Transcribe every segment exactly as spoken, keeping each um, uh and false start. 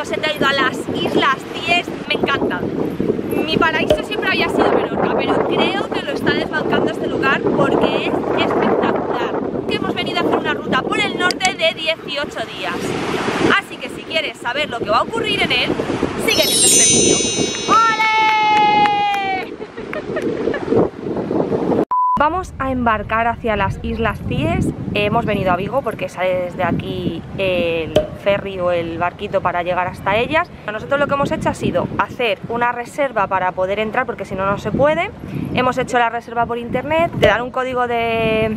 os he traído a las Islas Cíes, me encantan. Mi paraíso siempre había sido Menorca, pero creo que lo está desbancando este lugar porque es espectacular. Que hemos venido a hacer una ruta por el norte de dieciocho días. Así que si quieres saber lo que va a ocurrir en él, sigue viendo este vídeo. ¡Ole! Vamos a embarcar hacia las Islas Cíes. Hemos venido a Vigo porque sale desde aquí el ferry o el barquito para llegar hasta ellas. Nosotros lo que hemos hecho ha sido hacer una reserva para poder entrar porque si no, no se puede. Hemos hecho la reserva por internet, te dan un código de...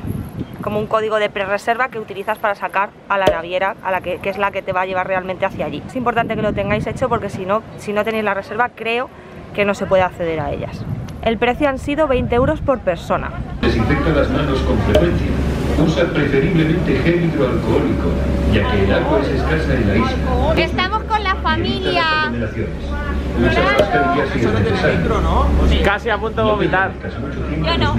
como un código de pre-reserva que utilizas para sacar a la naviera, a la que, que es la que te va a llevar realmente hacia allí. Es importante que lo tengáis hecho porque si no, si no tenéis la reserva, creo que no se puede acceder a ellas. El precio han sido veinte euros por persona. Desinfecta las manos con frecuencia. Usa preferiblemente gel hidroalcohólico, ya que el agua es escasa en la isla. Estamos con la familia. Muchas mascarillas si es necesario, ¿no? Sí. Casi a punto de vomitar. Yo no.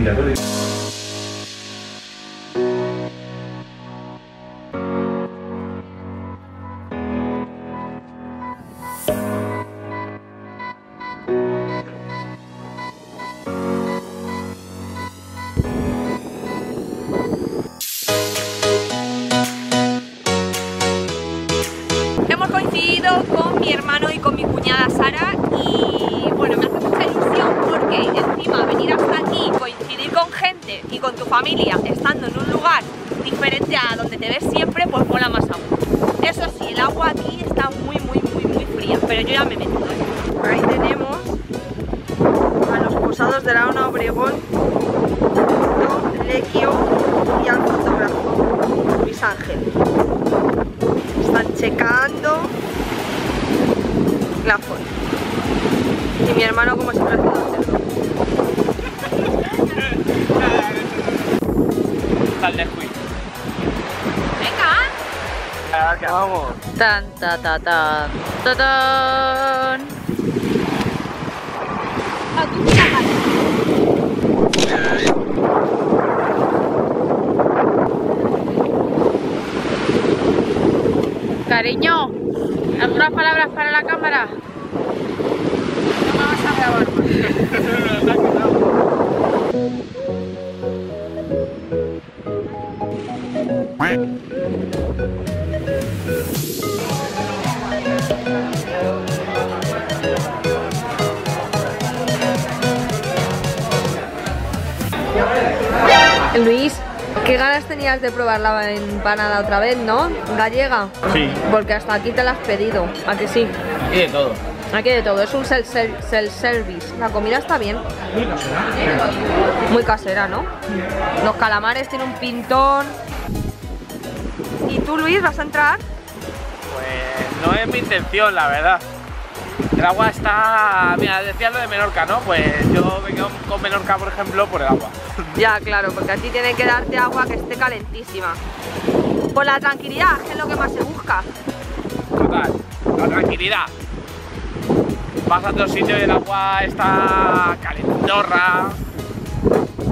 Y mi hermano como siempre ha sido el cerdo. Venga. Acá vamos. Tan ta ta tan ta tan. Cariño, algunas palabras para la cámara. Luis, ¿qué ganas tenías de probar la empanada otra vez, no? ¿Gallega? Sí. Porque hasta aquí te la has pedido, ¿a que sí? Aquí de todo. Aquí de todo, es un self-service. La comida está bien. Muy casera. Muy casera, ¿no? Los calamares tienen un pintón. ¿Y tú, Luis, vas a entrar? Pues no es mi intención, la verdad. El agua está... Mira, decías lo de Menorca, ¿no? Pues yo me quedo con Menorca, por ejemplo, por el agua. Ya, claro, porque a ti tiene que darte agua que esté calentísima. Por la tranquilidad, que es lo que más se busca. Total, la tranquilidad. Vas a otro sitio y el agua está calentorra.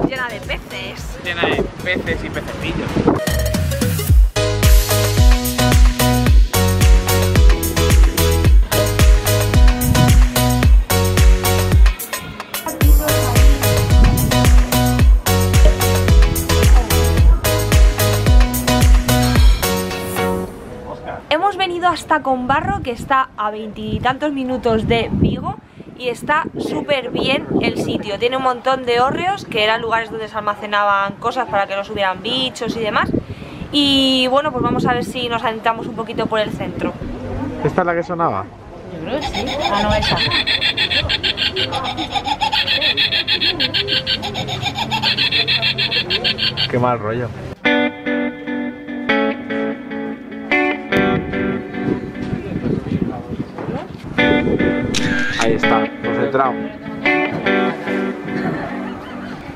Llena de peces. Llena de peces y pececillos. Hasta Combarro, que está a veintitantos minutos de Vigo y está súper bien el sitio. Tiene un montón de hórreos, que eran lugares donde se almacenaban cosas para que no subieran bichos y demás. Y bueno, pues vamos a ver si nos adentramos un poquito por el centro. ¿Esta es la que sonaba? Yo creo que sí. Ah, no, esa. Qué mal rollo. Ahí está, concentrado.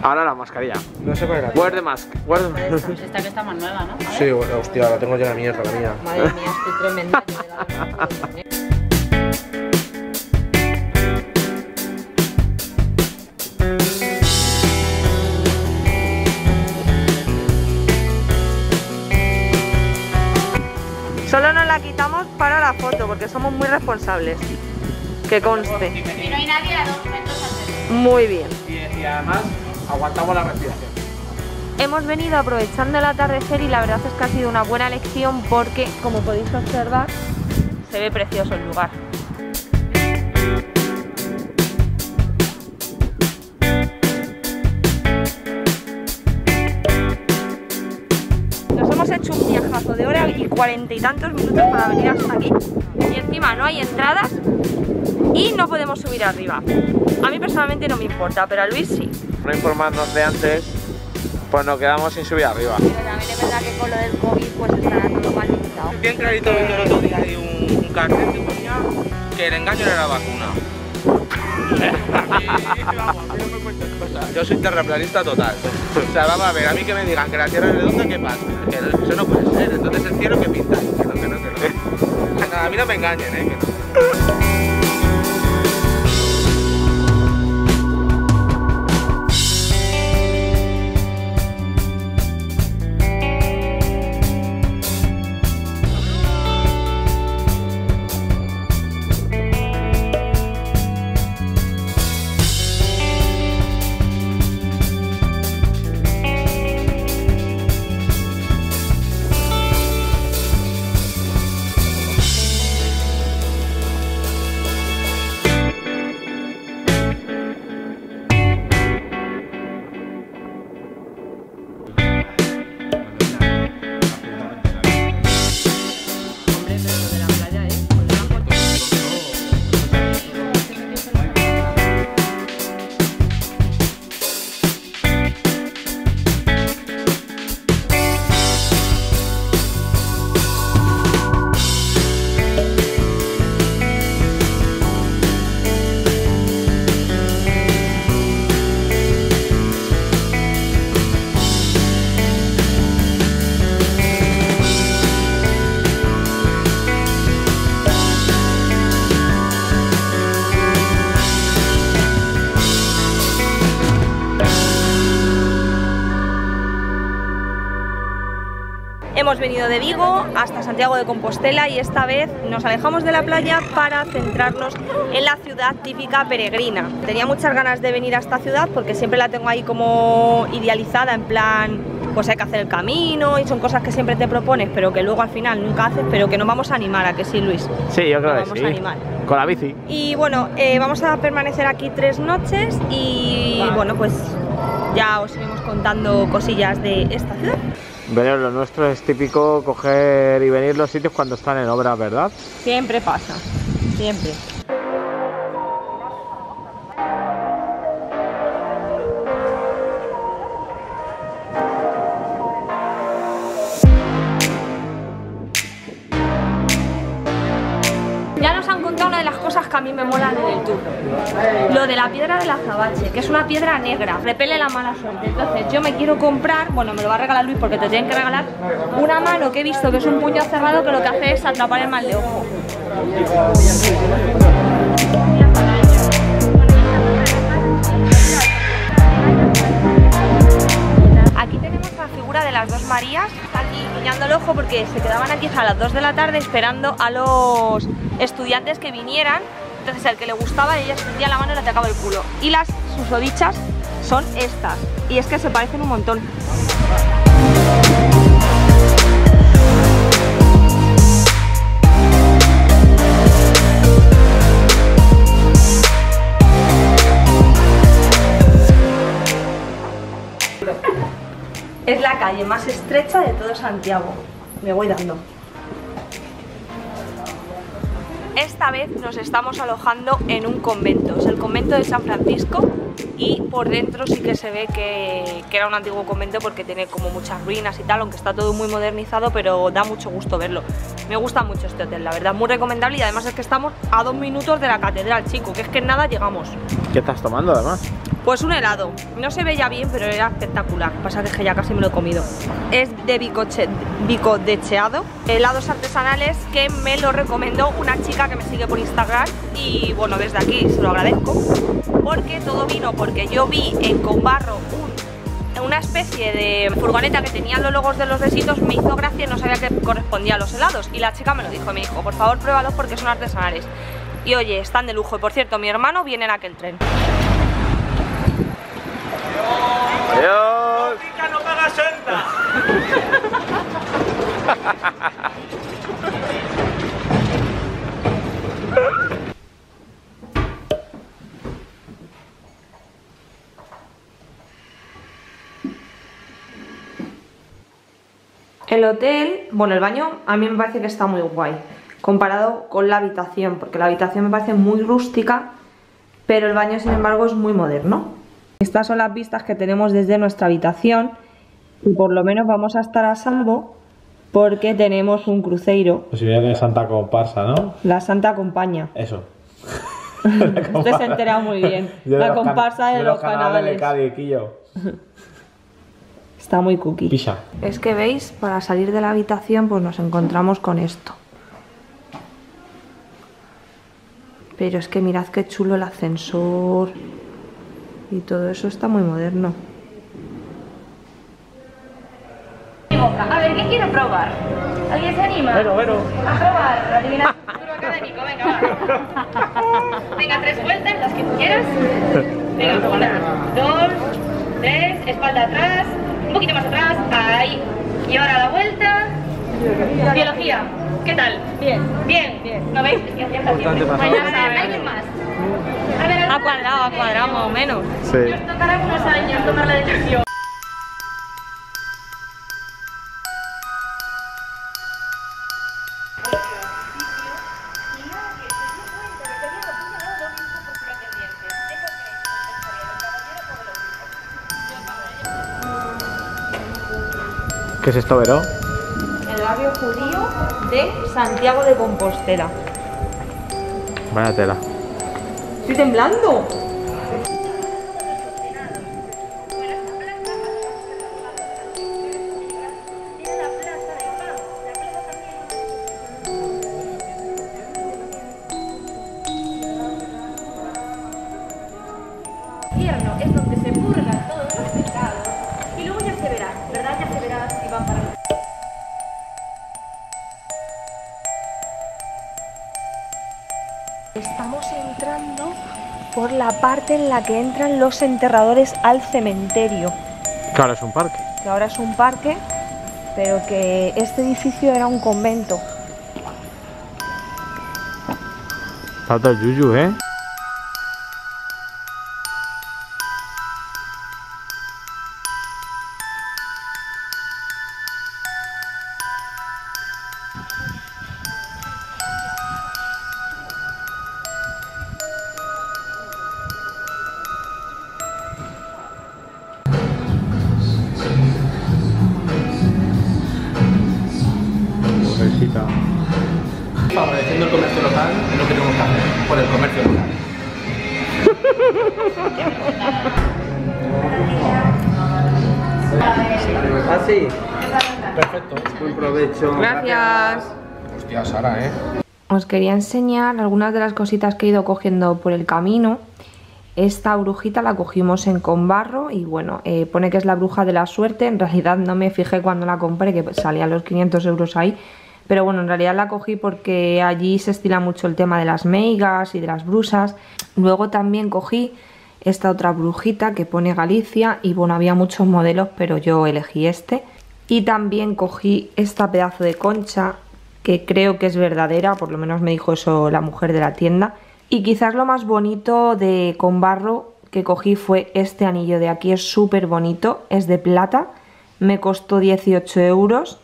Ahora la mascarilla. No sé cuál era. Wear the mask. Wear the mask. Esta que está más nueva, ¿no? Sí, bueno, hostia, la tengo llena de mierda, la mía. Madre mía, estoy tremenda. Solo nos la quitamos para la foto. porque somos muy responsables. Que conste. Y no hay nadie a dos metros antes. Muy bien. Y, y además aguantamos la respiración. Hemos venido aprovechando el atardecer y la verdad es que ha sido una buena elección porque, como podéis observar, se ve precioso el lugar. Nos hemos hecho un viajazo de hora y cuarenta y tantos minutos para venir hasta aquí. Y encima no hay entradas y no podemos subir arriba. A mí personalmente no me importa, pero a Luis sí. No informarnos de antes, pues nos quedamos sin subir arriba. Pero también es verdad que con lo del COVID pues está todo mal limitado. Bien clarito viendo el otro día hay un, un cartel que ponía que el engaño era la vacuna. Yo soy terraplanista total. O sea, vamos a ver, a mí que me digan que la tierra es redonda, ¿qué pasa? Que eso no puede ser, entonces el cielo que pinta. Que no, que no, que no. Nada, a mí no me engañen, eh. Que no. Hemos venido de Vigo hasta Santiago de Compostela y esta vez nos alejamos de la playa para centrarnos en la ciudad típica peregrina. Tenía muchas ganas de venir a esta ciudad porque siempre la tengo ahí como idealizada, en plan, pues hay que hacer el camino y son cosas que siempre te propones pero que luego al final nunca haces, pero que nos vamos a animar, ¿a que sí, Luis? Sí, yo creo que sí. Nos vamos a animar. Con la bici. Y bueno, eh, vamos a permanecer aquí tres noches y bueno, pues ya os iremos contando cosillas de esta ciudad. Pero lo nuestro es típico coger y venir los sitios cuando están en obra, ¿verdad? Siempre pasa, siempre. Ya nos han contado una de las cosas que a mí me molan en el tour. Lo de la piedra del azabache, que es una piedra negra, repele la mala suerte. Entonces yo me quiero comprar, bueno, me lo va a regalar Luis porque te tienen que regalar, una mano que he visto que es un puño cerrado que lo que hace es atrapar el mal de ojo. Aquí tenemos la figura de las dos Marías, aquí guiñando el ojo porque se quedaban aquí a las dos de la tarde esperando a los estudiantes que vinieran. Entonces al que le gustaba, ella extendía la mano y le atacaba el culo. Y las susodichas son estas. Y es que se parecen un montón. Es la calle más estrecha de todo Santiago. Me voy dando. Esta vez nos estamos alojando en un convento, es el convento de San Francisco y por dentro sí que se ve que, que era un antiguo convento porque tiene como muchas ruinas y tal, aunque está todo muy modernizado, pero da mucho gusto verlo. Me gusta mucho este hotel, la verdad, muy recomendable y además es que estamos a dos minutos de la catedral, chico, que es que en nada llegamos. ¿Qué estás tomando además? Pues un helado, no se veía bien pero era espectacular, pasa que ya casi me lo he comido. Es de bicodecheado, helados artesanales que me lo recomendó una chica que me sigue por Instagram y bueno, desde aquí se lo agradezco porque todo vino porque yo vi en Combarro un una especie de furgoneta que tenía los logos de los besitos, me hizo gracia y no sabía que correspondía a los helados. Y la chica me lo dijo, me dijo, por favor pruébalos porque son artesanales. Y oye, están de lujo. Y por cierto, mi hermano viene en aquel tren. ¡Adiós! ¡Pica, no paga senta! El hotel, bueno, el baño a mí me parece que está muy guay comparado con la habitación, porque la habitación me parece muy rústica, pero el baño sin embargo es muy moderno. Estas son las vistas que tenemos desde nuestra habitación y por lo menos vamos a estar a salvo porque tenemos un cruceiro. Posibilidad de Santa Comparsa, ¿no? La Santa Compaña. Eso. Usted se ha enterado muy bien. La comparsa de, de los, los canales. canales de Cádiz. Está muy cookie. Pisa. Es que veis, para salir de la habitación pues nos encontramos con esto. Pero es que mirad qué chulo el ascensor y todo eso, está muy moderno. A ver, ¿qué quiero probar? ¿Alguien se anima? Pero, pero. A probar, adivinar el futuro académico, venga, va. Venga, tres vueltas, las que quieras. Venga, una, dos, tres, espalda atrás, un poquito más atrás, ahí. Y ahora la vuelta. Biología, ¿qué tal? Bien. Bien. Bien. ¿No veis? Es que hacía bastante. ¿Alguien más? A ver, a cuadrado, a cuadrado, más o menos. Sí. Nos tocará unos años tomar la decisión. ¿Qué es esto, Vero? El barrio judío de Santiago de Compostela. Vaya tela. ¡Estoy temblando! Estamos entrando por la parte en la que entran los enterradores al cementerio. Que ahora es un parque. Que ahora es un parque, pero que este edificio era un convento. Falta el yuyu, ¿eh? Favoreciendo el comercio local es lo que tenemos que hacer, por el comercio local. Así. Ah, perfecto. Buen provecho. Gracias. Hostia, Sara, ¿eh? Os quería enseñar algunas de las cositas que he ido cogiendo por el camino. Esta brujita la cogimos en Combarro y bueno, eh, pone que es la bruja de la suerte. En realidad no me fijé cuando la compré, que salían los quinientos euros ahí. Pero bueno, en realidad la cogí porque allí se estila mucho el tema de las meigas y de las brusas. Luego también cogí esta otra brujita que pone Galicia y bueno, había muchos modelos, pero yo elegí este. Y también cogí esta pedazo de concha que creo que es verdadera, por lo menos me dijo eso la mujer de la tienda. Y quizás lo más bonito de Combarro que cogí fue este anillo de aquí, es súper bonito, es de plata, me costó dieciocho euros.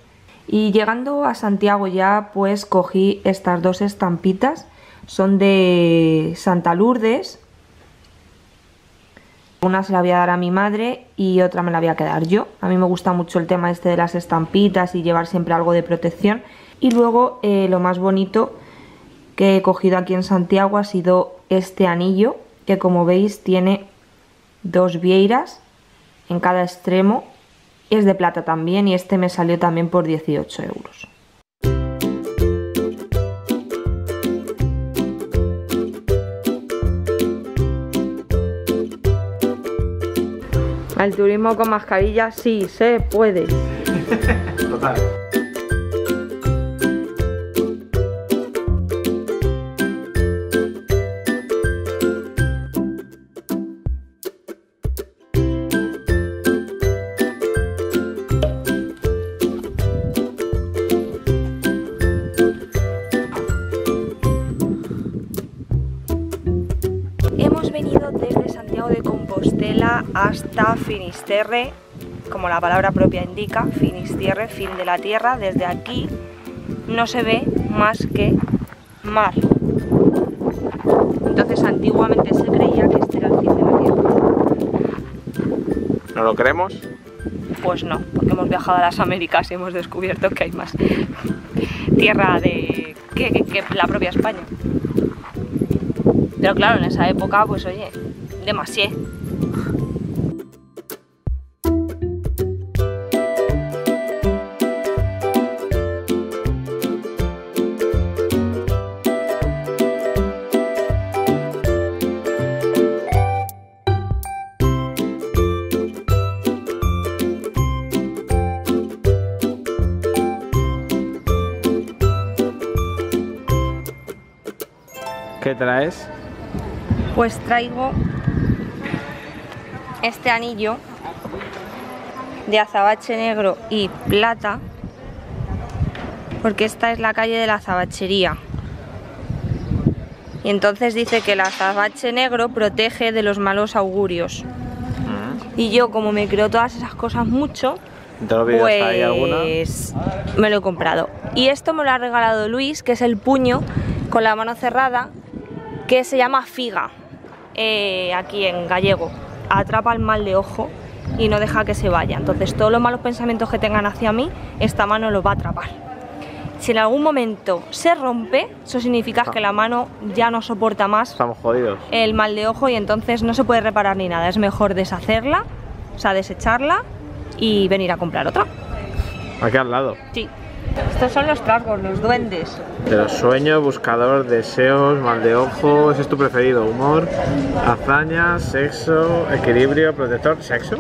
Y llegando a Santiago ya pues cogí estas dos estampitas, son de Santa Lourdes, una se la voy a dar a mi madre y otra me la voy a quedar yo. A mí me gusta mucho el tema este de las estampitas y llevar siempre algo de protección. Y luego eh, lo más bonito que he cogido aquí en Santiago ha sido este anillo que, como veis, tiene dos vieiras en cada extremo. Es de plata también y este me salió también por dieciocho euros. El turismo con mascarilla sí se puede. Total. Hasta Finisterre, como la palabra propia indica, Finisterre, fin de la tierra. Desde aquí no se ve más que mar. Entonces antiguamente se creía que este era el fin de la tierra. ¿No lo creemos? Pues no, porque hemos viajado a las Américas y hemos descubierto que hay más tierra de que, que, que la propia España. Pero claro, en esa época, pues oye, demasiado. ¿Qué traes? Pues traigo este anillo de azabache negro y plata, porque esta es la calle de la azabachería. Y entonces dice que el azabache negro protege de los malos augurios. Mm. Y yo, como me creo todas esas cosas mucho, pues me lo he comprado. Y esto me lo ha regalado Luis, que es el puño con la mano cerrada, que se llama figa, eh, aquí en gallego. Atrapa el mal de ojo y no deja que se vaya. Entonces todos los malos pensamientos que tengan hacia mí, esta mano los va a atrapar. Si en algún momento se rompe, eso significa ah. que la mano ya no soporta más. Estamos jodidos. El mal de ojo, y entonces no se puede reparar ni nada. Es mejor deshacerla, o sea, desecharla y venir a comprar otra. Aquí al lado. Sí. Estos son los trasgos, los duendes. De los sueños, buscador, deseos, mal de ojo, ese es tu preferido. Humor, hazaña, sexo, equilibrio, protector, sexo.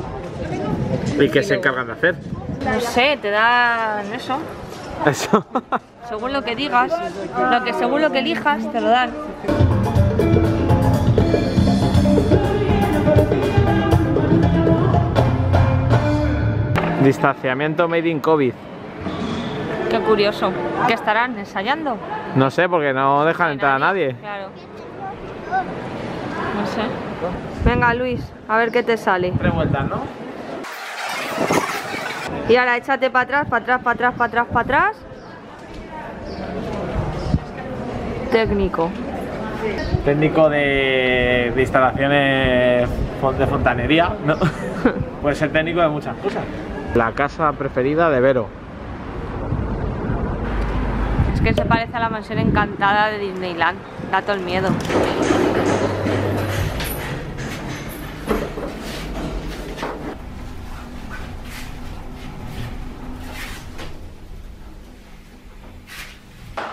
¿Y qué se encargan de hacer? No sé, te dan eso. Eso. Según lo que digas, lo que según lo que elijas, te lo dan. Distanciamiento made in COVID. Qué curioso. ¿Qué estarán ensayando? No sé, porque no dejan entrar a nadie. Claro. No sé. Venga, Luis, a ver qué te sale. Tres vueltas, ¿no? Y ahora échate para atrás, para atrás, para atrás, para atrás, para atrás. Técnico. Técnico de, de instalaciones de fontanería, ¿no? Puede ser técnico de muchas cosas. La casa preferida de Vero. Que se parece a la mansión encantada de Disneyland. Da todo el miedo.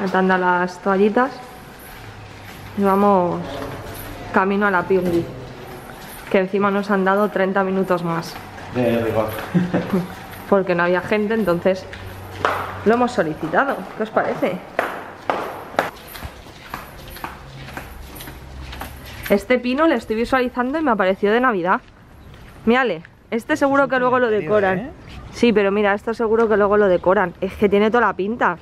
Atando las toallitas y vamos camino a la pingui, que encima nos han dado treinta minutos más de rigor porque no había gente, entonces lo hemos solicitado. ¿Qué os parece? Este pino le estoy visualizando y me apareció de Navidad. Mírale, este seguro que luego lo decoran. Sí, pero mira, esto seguro que luego lo decoran. Es que tiene toda la pinta.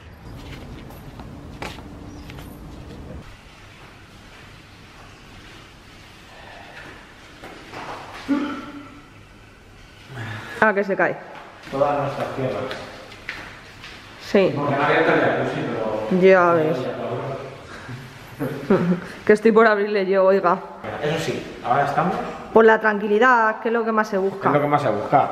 Ah, que se cae. Todas nuestras tierras. Sí. Ya ves. Que estoy por abrirle yo, oiga. Eso sí, ahora estamos. Por la tranquilidad, que es lo que más se busca. Es lo que más se busca.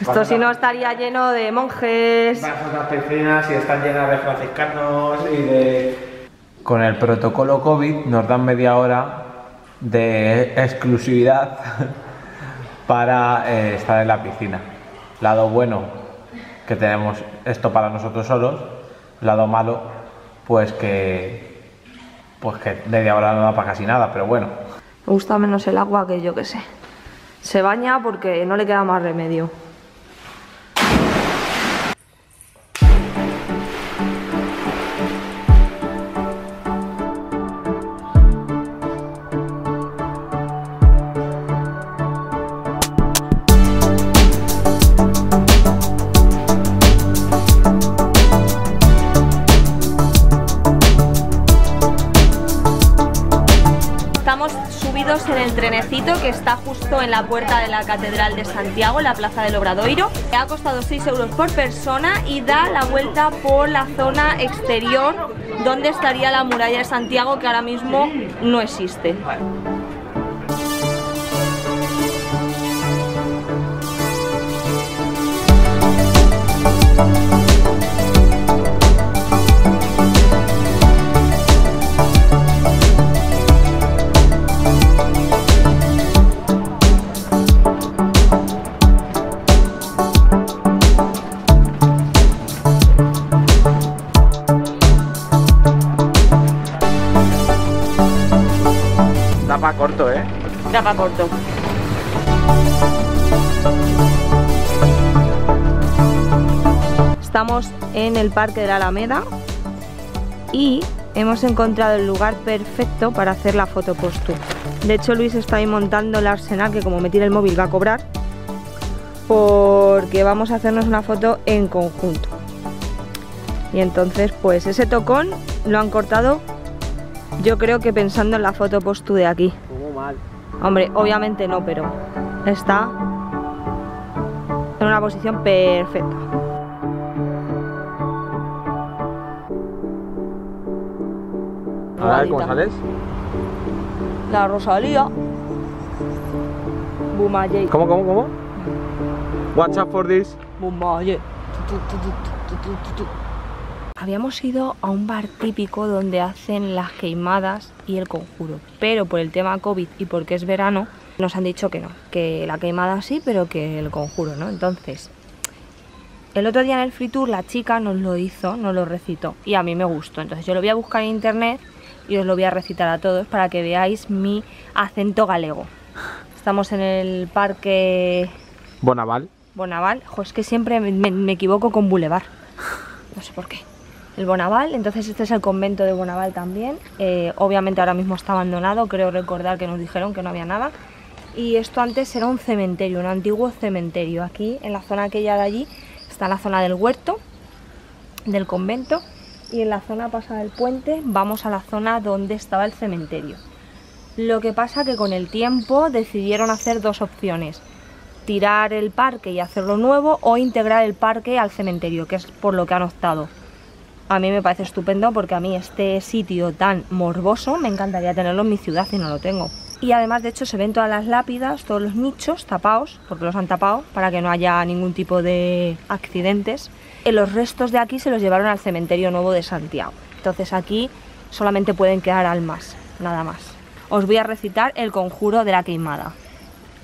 Esto si no estaría lleno de monjes. Bajas las piscinas y están llenas de franciscanos y de... Con el protocolo COVID nos dan media hora de exclusividad para eh, estar en la piscina. Lado bueno, que tenemos esto para nosotros solos. Lado malo, pues que pues que media hora no da para casi nada, pero bueno. Me gusta menos el agua que yo que sé. Se baña porque no le queda más remedio. En el trenecito que está justo en la puerta de la Catedral de Santiago, en la plaza del Obradoiro. Ha costado seis euros por persona y da la vuelta por la zona exterior donde estaría la muralla de Santiago, que ahora mismo no existe. Tapa corto, ¿eh? Tapa corto. Estamos en el Parque de la Alameda y hemos encontrado el lugar perfecto para hacer la foto postura. De hecho, Luis está ahí montando el arsenal, que como me tira el móvil va a cobrar, porque vamos a hacernos una foto en conjunto. Y entonces, pues ese tocón lo han cortado, yo creo que pensando en la foto postu de aquí. Estuvo mal. Hombre, obviamente no, pero está en una posición perfecta. A ver, ¿cómo sales? La Rosalía. Bumaye. ¿Cómo, cómo, cómo? Watch out for this. Bumaye. Habíamos ido a un bar típico donde hacen las queimadas y el conjuro, pero por el tema COVID y porque es verano nos han dicho que no, que la queimada sí, pero que el conjuro no. Entonces, el otro día en el free tour la chica nos lo hizo, nos lo recitó y a mí me gustó. Entonces yo lo voy a buscar en internet y os lo voy a recitar a todos para que veáis mi acento galego. Estamos en el parque... Bonaval. Bonaval. Jo, es que siempre me, me equivoco con Boulevard, no sé por qué. El Bonaval, entonces este es el convento de Bonaval también. Eh, obviamente ahora mismo está abandonado, creo recordar que nos dijeron que no había nada. Y esto antes era un cementerio, un antiguo cementerio. Aquí, en la zona aquella de allí, está la zona del huerto, del convento. Y en la zona pasada del puente vamos a la zona donde estaba el cementerio. Lo que pasa que con el tiempo decidieron hacer dos opciones: tirar el parque y hacerlo nuevo, o integrar el parque al cementerio, que es por lo que han optado. A mí me parece estupendo porque a mí este sitio tan morboso me encantaría tenerlo en mi ciudad y no lo tengo. Y además, de hecho, se ven todas las lápidas, todos los nichos tapados, porque los han tapado para que no haya ningún tipo de accidentes. Y los restos de aquí se los llevaron al cementerio nuevo de Santiago. Entonces aquí solamente pueden quedar almas, nada más. Os voy a recitar el conjuro de la queimada.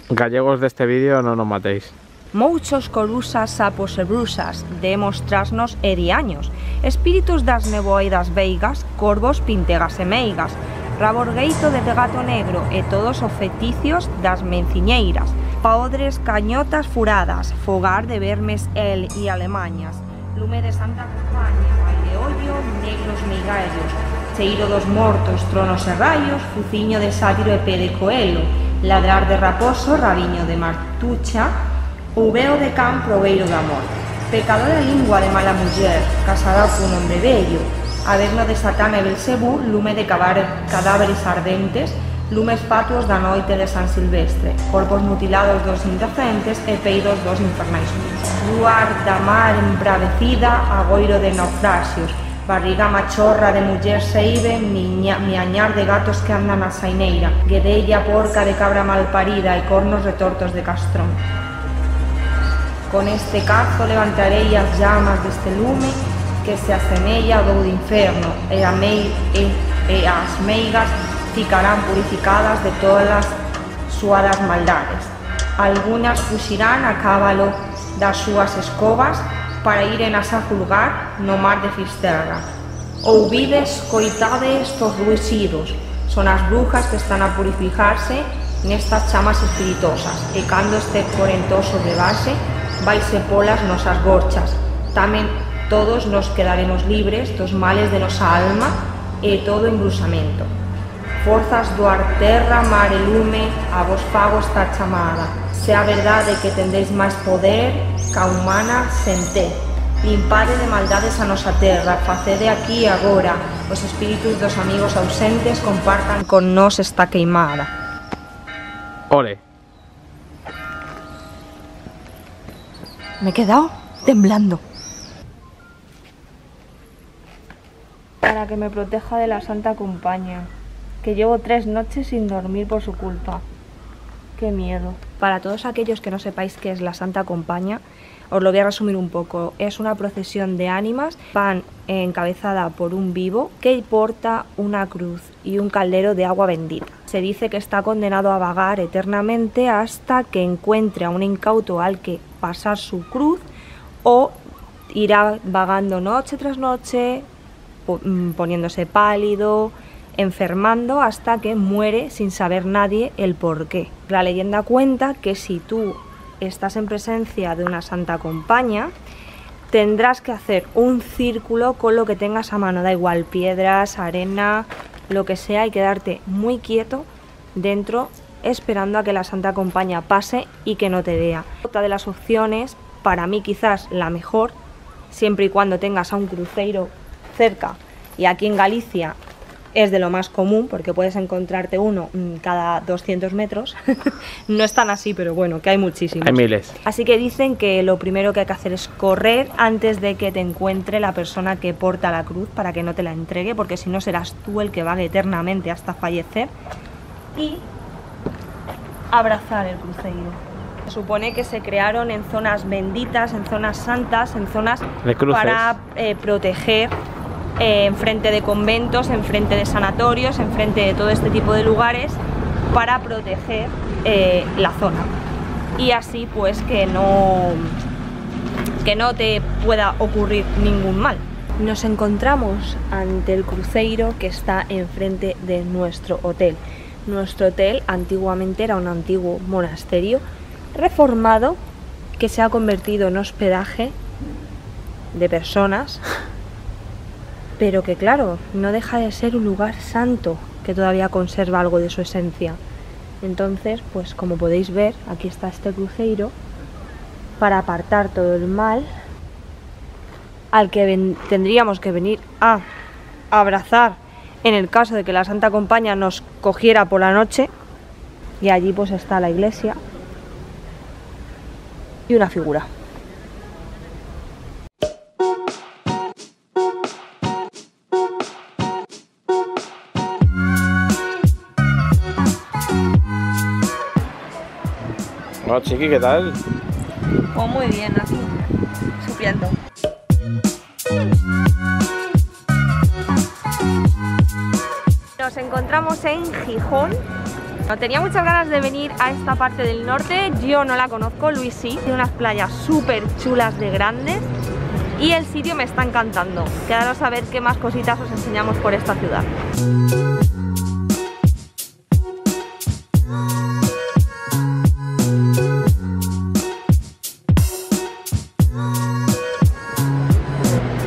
Gallegos de este vídeo, no nos matéis. Muchos corusas, sapos e brusas, de mostrarnos eriaños, espíritus das neboidas veigas, corvos pintegas e meigas, raborgueito de gato negro e todos os feticios das menciñeiras, paodres cañotas furadas, fogar de vermes el e alemañas, lume de Santa Compaña, baile ollo, negros meigallos, cheiro dos mortos, tronos e rayos, fuciño de sátiro e pé de coelo, ladrar de raposo, rabiño de martucha, uveo de can proveiro de amor, pecadora lingua de mala mujer, casada con hombre bello, averno de Satán e Belcebú, lume de cadáveres ardentes, lumes fatuos da noite de San Silvestre, corpos mutilados dos indocentes e peidos dos infernais. Luar da mar embravecida, agoiro de naufragios, barriga machorra de muller seive, miañar de gatos que andan a saineira, guedella porca de cabra malparida e cornos retortos de castrón. Con este cazo levantarei as llamas deste lume que se asemella do de inferno e, a mei, e, e as meigas ficarán purificadas de todas as súas maldades. Algunas fuxirán a cábalo das súas escobas para iren a saco lugar no mar de Fisterra. Ouvides, coitades, estos ruidos, son as brujas que están a purificarse nestas chamas espiritosas, e cando este correntoso de base, vaise polas nosas gorchas. Tamén todos nos quedaremos libres dos males de nosa alma e todo embrusamento. Forzas do ar, terra, mar e lume, a vos fago esta chamada. Se a verdade que tendeis máis poder, ca humana senté. Limpade de maldades a nosa terra, facede aquí e agora. Os espíritus dos amigos ausentes compartan con nós esta queimada. Ole. Me he quedado temblando. Para que me proteja de la Santa Compaña, que llevo tres noches sin dormir por su culpa. Qué miedo. Para todos aquellos que no sepáis qué es la Santa Compaña, os lo voy a resumir un poco. Es una procesión de ánimas, van encabezada por un vivo que porta una cruz y un caldero de agua bendita. Se dice que está condenado a vagar eternamente hasta que encuentre a un incauto al que pasar su cruz, o irá vagando noche tras noche, poniéndose pálido, enfermando, hasta que muere sin saber nadie el porqué. La leyenda cuenta que si tú estás en presencia de una Santa Compaña, tendrás que hacer un círculo con lo que tengas a mano, da igual, piedras, arena, lo que sea, y quedarte muy quieto dentro, esperando a que la Santa Compaña pase y que no te vea. Otra de las opciones, para mí quizás la mejor, siempre y cuando tengas a un cruceiro cerca, y aquí en Galicia es de lo más común, porque puedes encontrarte uno cada doscientos metros. No es tan así, pero bueno, que hay muchísimos. Hay miles. Así que dicen que lo primero que hay que hacer es correr antes de que te encuentre la persona que porta la cruz, para que no te la entregue, porque si no serás tú el que vague eternamente hasta fallecer. Y abrazar el cruceiro. Se supone que se crearon en zonas benditas, en zonas santas, en zonas para eh, proteger, Eh, en frente de conventos, en frente de sanatorios, en frente de todo este tipo de lugares, para proteger eh, la zona, y así pues que no, que no te pueda ocurrir ningún mal. Nos encontramos ante el cruceiro que está enfrente de nuestro hotel. Nuestro hotel antiguamente era un antiguo monasterio reformado que se ha convertido en hospedaje de personas, pero que claro, no deja de ser un lugar santo que todavía conserva algo de su esencia. Entonces, pues como podéis ver, aquí está este cruceiro para apartar todo el mal al que tendríamos que venir a abrazar en el caso de que la Santa Compaña nos cogiera por la noche. Y allí pues está la iglesia y una figura. Hola, Chiqui, ¿qué tal? Oh, muy bien, aquí, supiendo. Nos encontramos en Gijón. No tenía muchas ganas de venir a esta parte del norte, yo no la conozco, Luis sí. Tiene unas playas súper chulas de grandes y el sitio me está encantando. Quedaros a ver qué más cositas os enseñamos por esta ciudad.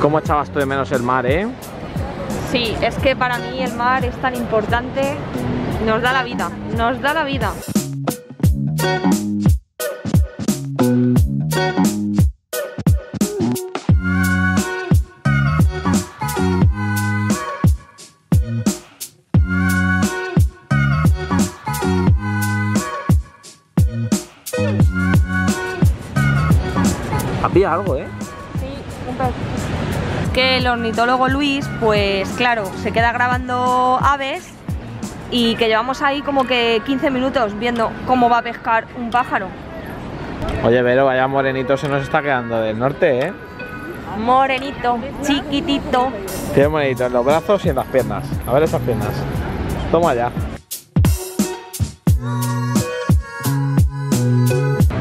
¿Cómo echabas tú de menos el mar, eh? Sí, es que para mí el mar es tan importante, nos da la vida, nos da la vida. Había algo, ¿eh? Sí, un poco. Que el ornitólogo Luis, pues claro, se queda grabando aves, y que llevamos ahí como que quince minutos viendo cómo va a pescar un pájaro. Oye, Vero, vaya morenito se nos está quedando del norte, ¿eh? Morenito, chiquitito. Tiene morenito en los brazos y en las piernas. A ver esas piernas. Toma ya.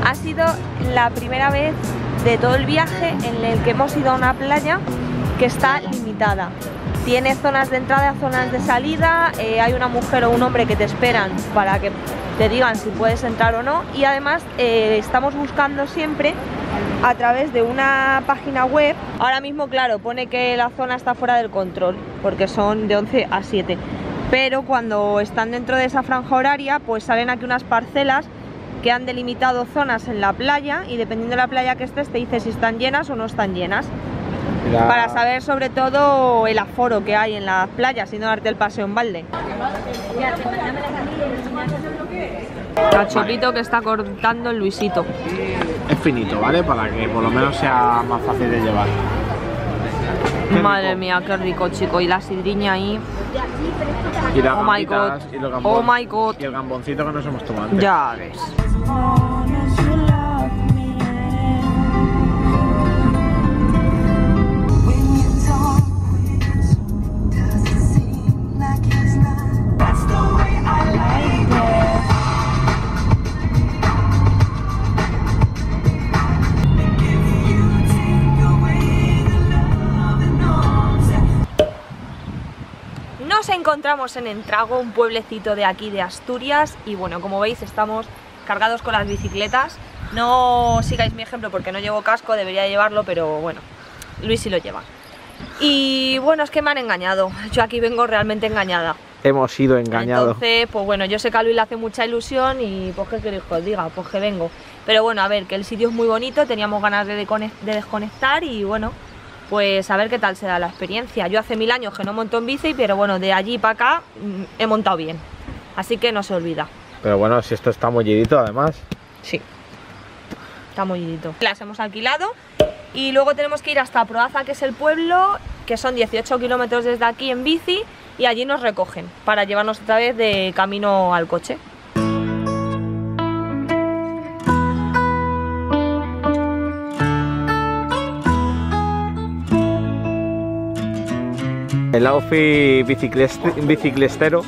Ha sido la primera vez de todo el viaje en el que hemos ido a una playa que está limitada. Tiene zonas de entrada, zonas de salida, eh, hay una mujer o un hombre que te esperan para que te digan si puedes entrar o no. Y además eh, estamos buscando siempre a través de una página web. Ahora mismo, claro, pone que la zona está fuera del control porque son de once a siete, pero cuando están dentro de esa franja horaria pues salen aquí unas parcelas que han delimitado zonas en la playa y dependiendo de la playa que estés te dice si están llenas o no están llenas. La... para saber sobre todo el aforo que hay en las playas y no darte el paseo en balde. Cachorrito que está cortando el Luisito. Es finito, ¿vale? Para que por lo menos sea más fácil de llevar. Madre mía, qué rico, chico. Y la sidriña ahí. Y las oh my god. Y los gambón, oh my god. Y el gamboncito que nos hemos tomado antes. Ya ves. Nos encontramos en Entrago, un pueblecito de aquí de Asturias, y bueno, como veis estamos cargados con las bicicletas. No sigáis mi ejemplo porque no llevo casco, debería llevarlo, pero bueno, Luis sí lo lleva. Y bueno, es que me han engañado, yo aquí vengo realmente engañada. Hemos sido engañados. Entonces, pues bueno, yo sé que a Luis le hace mucha ilusión y pues qué queréis que os diga, pues que vengo. Pero bueno, a ver, que el sitio es muy bonito, teníamos ganas de, de desconectar y bueno... pues a ver qué tal se da la experiencia. Yo hace mil años que no monto en bici, pero bueno, de allí para acá he montado bien. Así que no se olvida. Pero bueno, si esto está mullidito además. Sí, está mullidito. Las hemos alquilado y luego tenemos que ir hasta Proaza, que es el pueblo, que son dieciocho kilómetros desde aquí en bici, y allí nos recogen para llevarnos otra vez de camino al coche. El outfit biciclestero.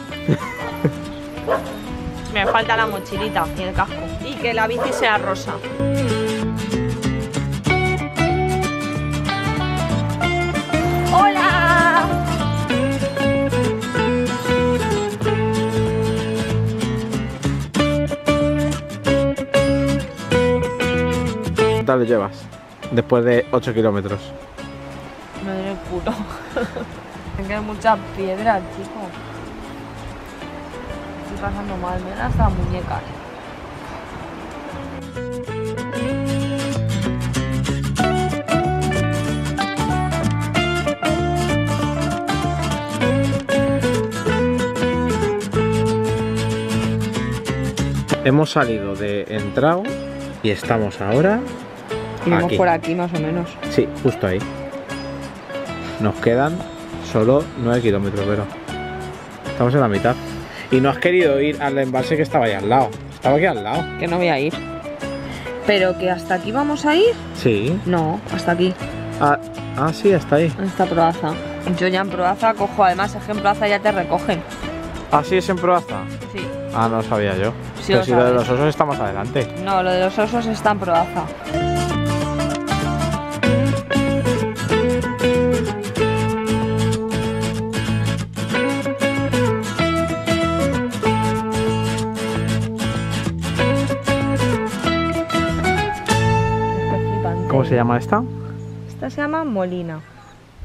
Me falta la mochilita y el casco. Y que la bici sea rosa. ¡Hola! ¿Qué tal lo llevas? Después de ocho kilómetros. Me duele el culo. Que hay muchas piedras, chico. Estoy pasando mal, me dan hasta muñecas. Hemos salido de Entrago y estamos ahora. Y vamos aquí. Por aquí más o menos. Sí, justo ahí. Nos quedan solo nueve kilómetros, pero estamos en la mitad. Y no has querido ir al embalse que estaba ahí al lado. Estaba aquí al lado. Que no voy a ir. ¿Pero que hasta aquí vamos a ir? Sí. No, hasta aquí. Ah, ah sí, hasta ahí. Hasta Proaza. Yo ya en Proaza cojo, además es que en Proaza ya te recogen. ¿Ah, sí es en Proaza? Sí. Ah, no lo sabía yo. Sí, pero lo si sabes. Lo de los osos está más adelante. No, lo de los osos está en Proaza. ¿Cómo se llama esta? Esta se llama Molina.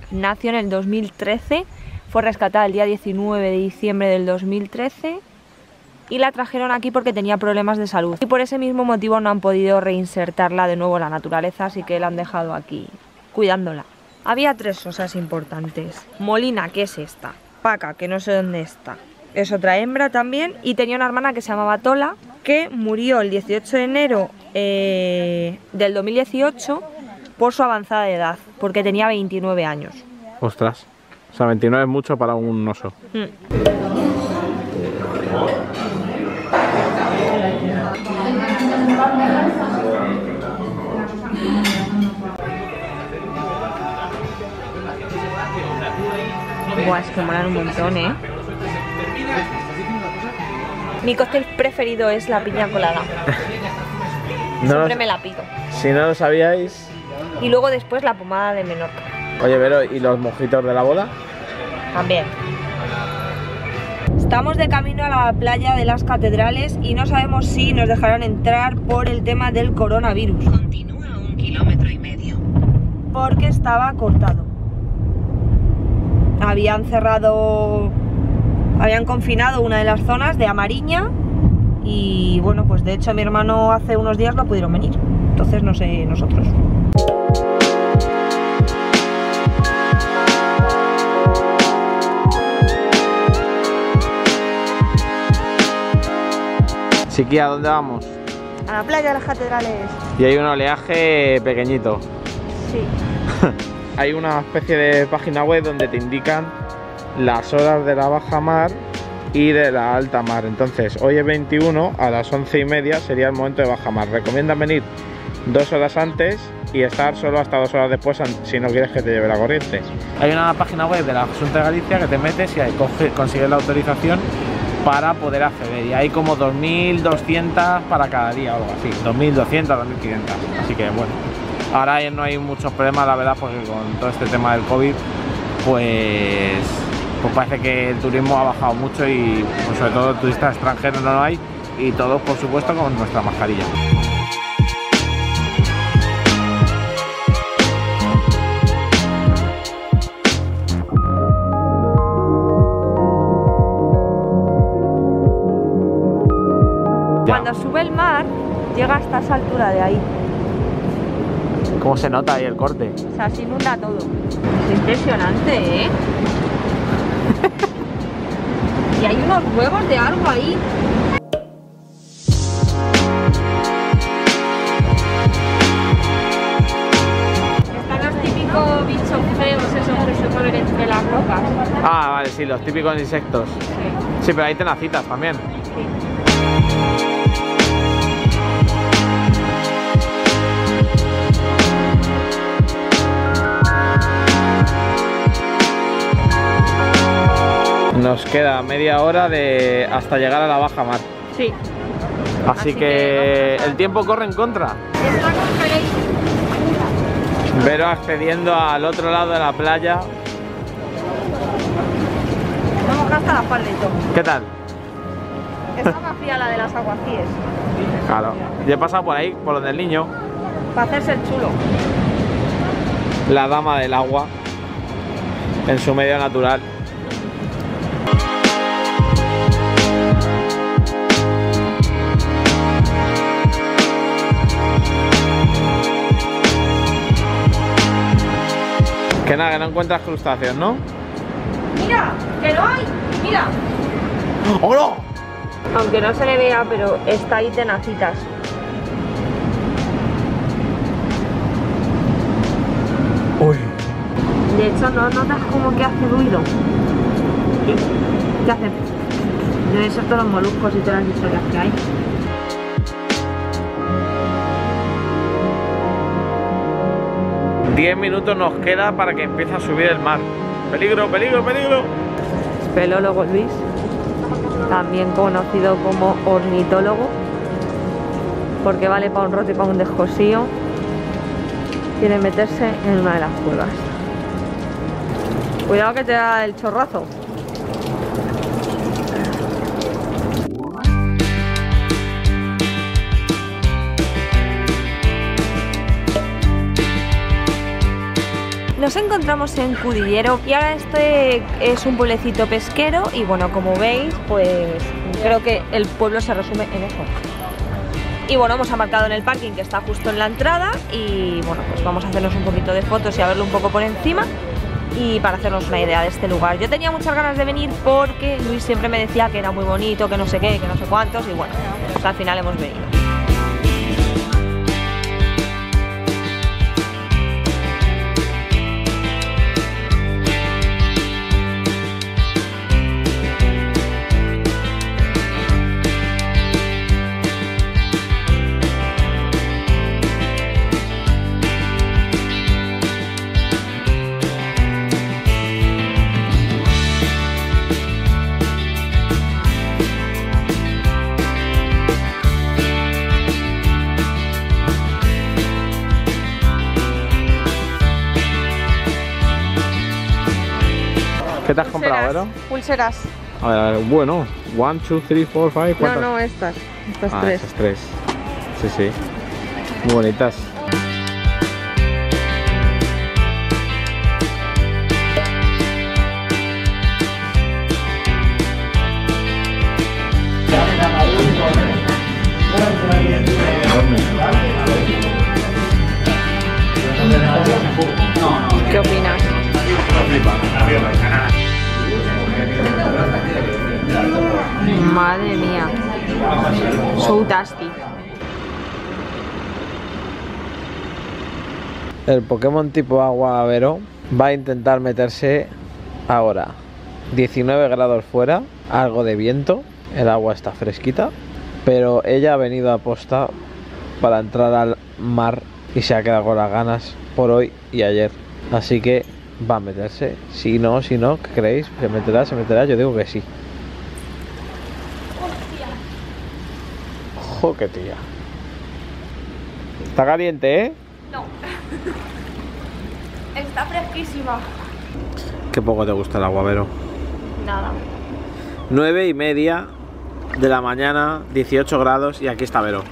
Nació en el dos mil trece, fue rescatada el día diecinueve de diciembre del dos mil trece y la trajeron aquí porque tenía problemas de salud. Y por ese mismo motivo no han podido reinsertarla de nuevo en la naturaleza, así que la han dejado aquí, cuidándola. Había tres osas importantes. Molina, que es esta. Paca, que no sé dónde está. Es otra hembra también, y tenía una hermana que se llamaba Tola, que murió el dieciocho de enero eh, del dos mil dieciocho por su avanzada edad, porque tenía veintinueve años. Ostras, o sea, veintinueve es mucho para un oso. Mm. Buah, es que molan un montón, ¿eh? Mi cóctel preferido es la piña colada. No siempre me la pido. Si no lo sabíais. Y luego después la pomada de Menorca. Oye, pero ¿y los mojitos de la bola? También. Estamos de camino a la playa de las Catedrales y no sabemos si nos dejarán entrar por el tema del coronavirus. Continúa un kilómetro y medio. Porque estaba cortado. Habían cerrado, habían confinado una de las zonas de Amariña y bueno, pues de hecho mi hermano hace unos días no pudieron venir. Entonces no sé nosotros. Chiqui, ¿a dónde vamos? A la playa de las Catedrales. Y hay un oleaje pequeñito. Sí. Hay una especie de página web donde te indican las horas de la baja mar y de la alta mar. Entonces, hoy es veintiuno, a las once y media sería el momento de baja mar. Recomiendan venir dos horas antes y estar solo hasta dos horas después si no quieres que te lleve la corriente. Hay una página web de la Junta de Galicia que te metes y coges, consigues la autorización para poder acceder, y hay como dos mil doscientas para cada día o algo así, dos mil doscientas, dos mil quinientas, así que bueno, ahora no hay muchos problemas la verdad, porque con todo este tema del COVID pues, pues parece que el turismo ha bajado mucho y pues, sobre todo turistas extranjeros no lo hay, y todos por supuesto con nuestra mascarilla. Cuando sube el mar, llega hasta esa altura de ahí. ¿Cómo se nota ahí el corte? O sea, se inunda todo. Es impresionante, ¿eh? Y hay unos huevos de algo ahí. Están los típicos bichos feos, esos que se ponen entre las rocas. Ah, vale, sí, los típicos insectos. Sí, sí, pero hay tenacitas también. Sí. Nos queda media hora de hasta llegar a la baja mar. Sí. Así, Así que, que el tiempo corre en contra. Vero accediendo al otro lado de la playa. Vamos hasta la espalda y todo. ¿Qué tal? Está más fría la de las aguas Cíes. Claro. Yo he pasado por ahí, por donde el niño. Para hacerse el chulo. La dama del agua. En su medio natural. Que nada, que no encuentras crustáceos, ¿no? ¡Mira! ¡Que no hay! ¡Mira! ¡Hola! Aunque no se le vea, pero está ahí tenacitas. ¡Uy! De hecho, ¿no notas como que hace ruido? ¿Qué? ¿Qué hace? Deben ser todos los moluscos y todas las historias que hay. diez minutos nos queda para que empiece a subir el mar. ¡Peligro, peligro, peligro! Espeleólogo Luis, también conocido como ornitólogo, porque vale para un roto y para un descosío, quiere meterse en una de las cuevas. Cuidado que te da el chorrazo. Nos encontramos en Cudillero y ahora este es un pueblecito pesquero y bueno, como veis, pues creo que el pueblo se resume en eso. Y bueno, hemos aparcado en el parking que está justo en la entrada y bueno, pues vamos a hacernos un poquito de fotos y a verlo un poco por encima y para hacernos una idea de este lugar. Yo tenía muchas ganas de venir porque Luis siempre me decía que era muy bonito, que no sé qué, que no sé cuántos y bueno, pues al final hemos venido. ¿Qué te has comprado, Vero? Pulseras. A ver, bueno, uno, dos, tres, cuatro, cinco. ¿Cuántas? No, no, estas. Estas ah, tres. Estas tres. Sí, sí. Muy bonitas. ¿Qué opinas? Madre mía, so tasty. El Pokémon tipo agua Avero va a intentar meterse ahora. diecinueve grados fuera, algo de viento, el agua está fresquita, pero ella ha venido a posta para entrar al mar y se ha quedado con las ganas por hoy y ayer. Así que va a meterse. Si no, si no, ¿qué creéis? ¿Se meterá? ¿Se meterá? Yo digo que sí. ¡Jo, qué tía! Está caliente, ¿eh? No. Está fresquísima. ¿Qué poco te gusta el aguavero? Nada. Nueve y media de la mañana, dieciocho grados y aquí está Vero.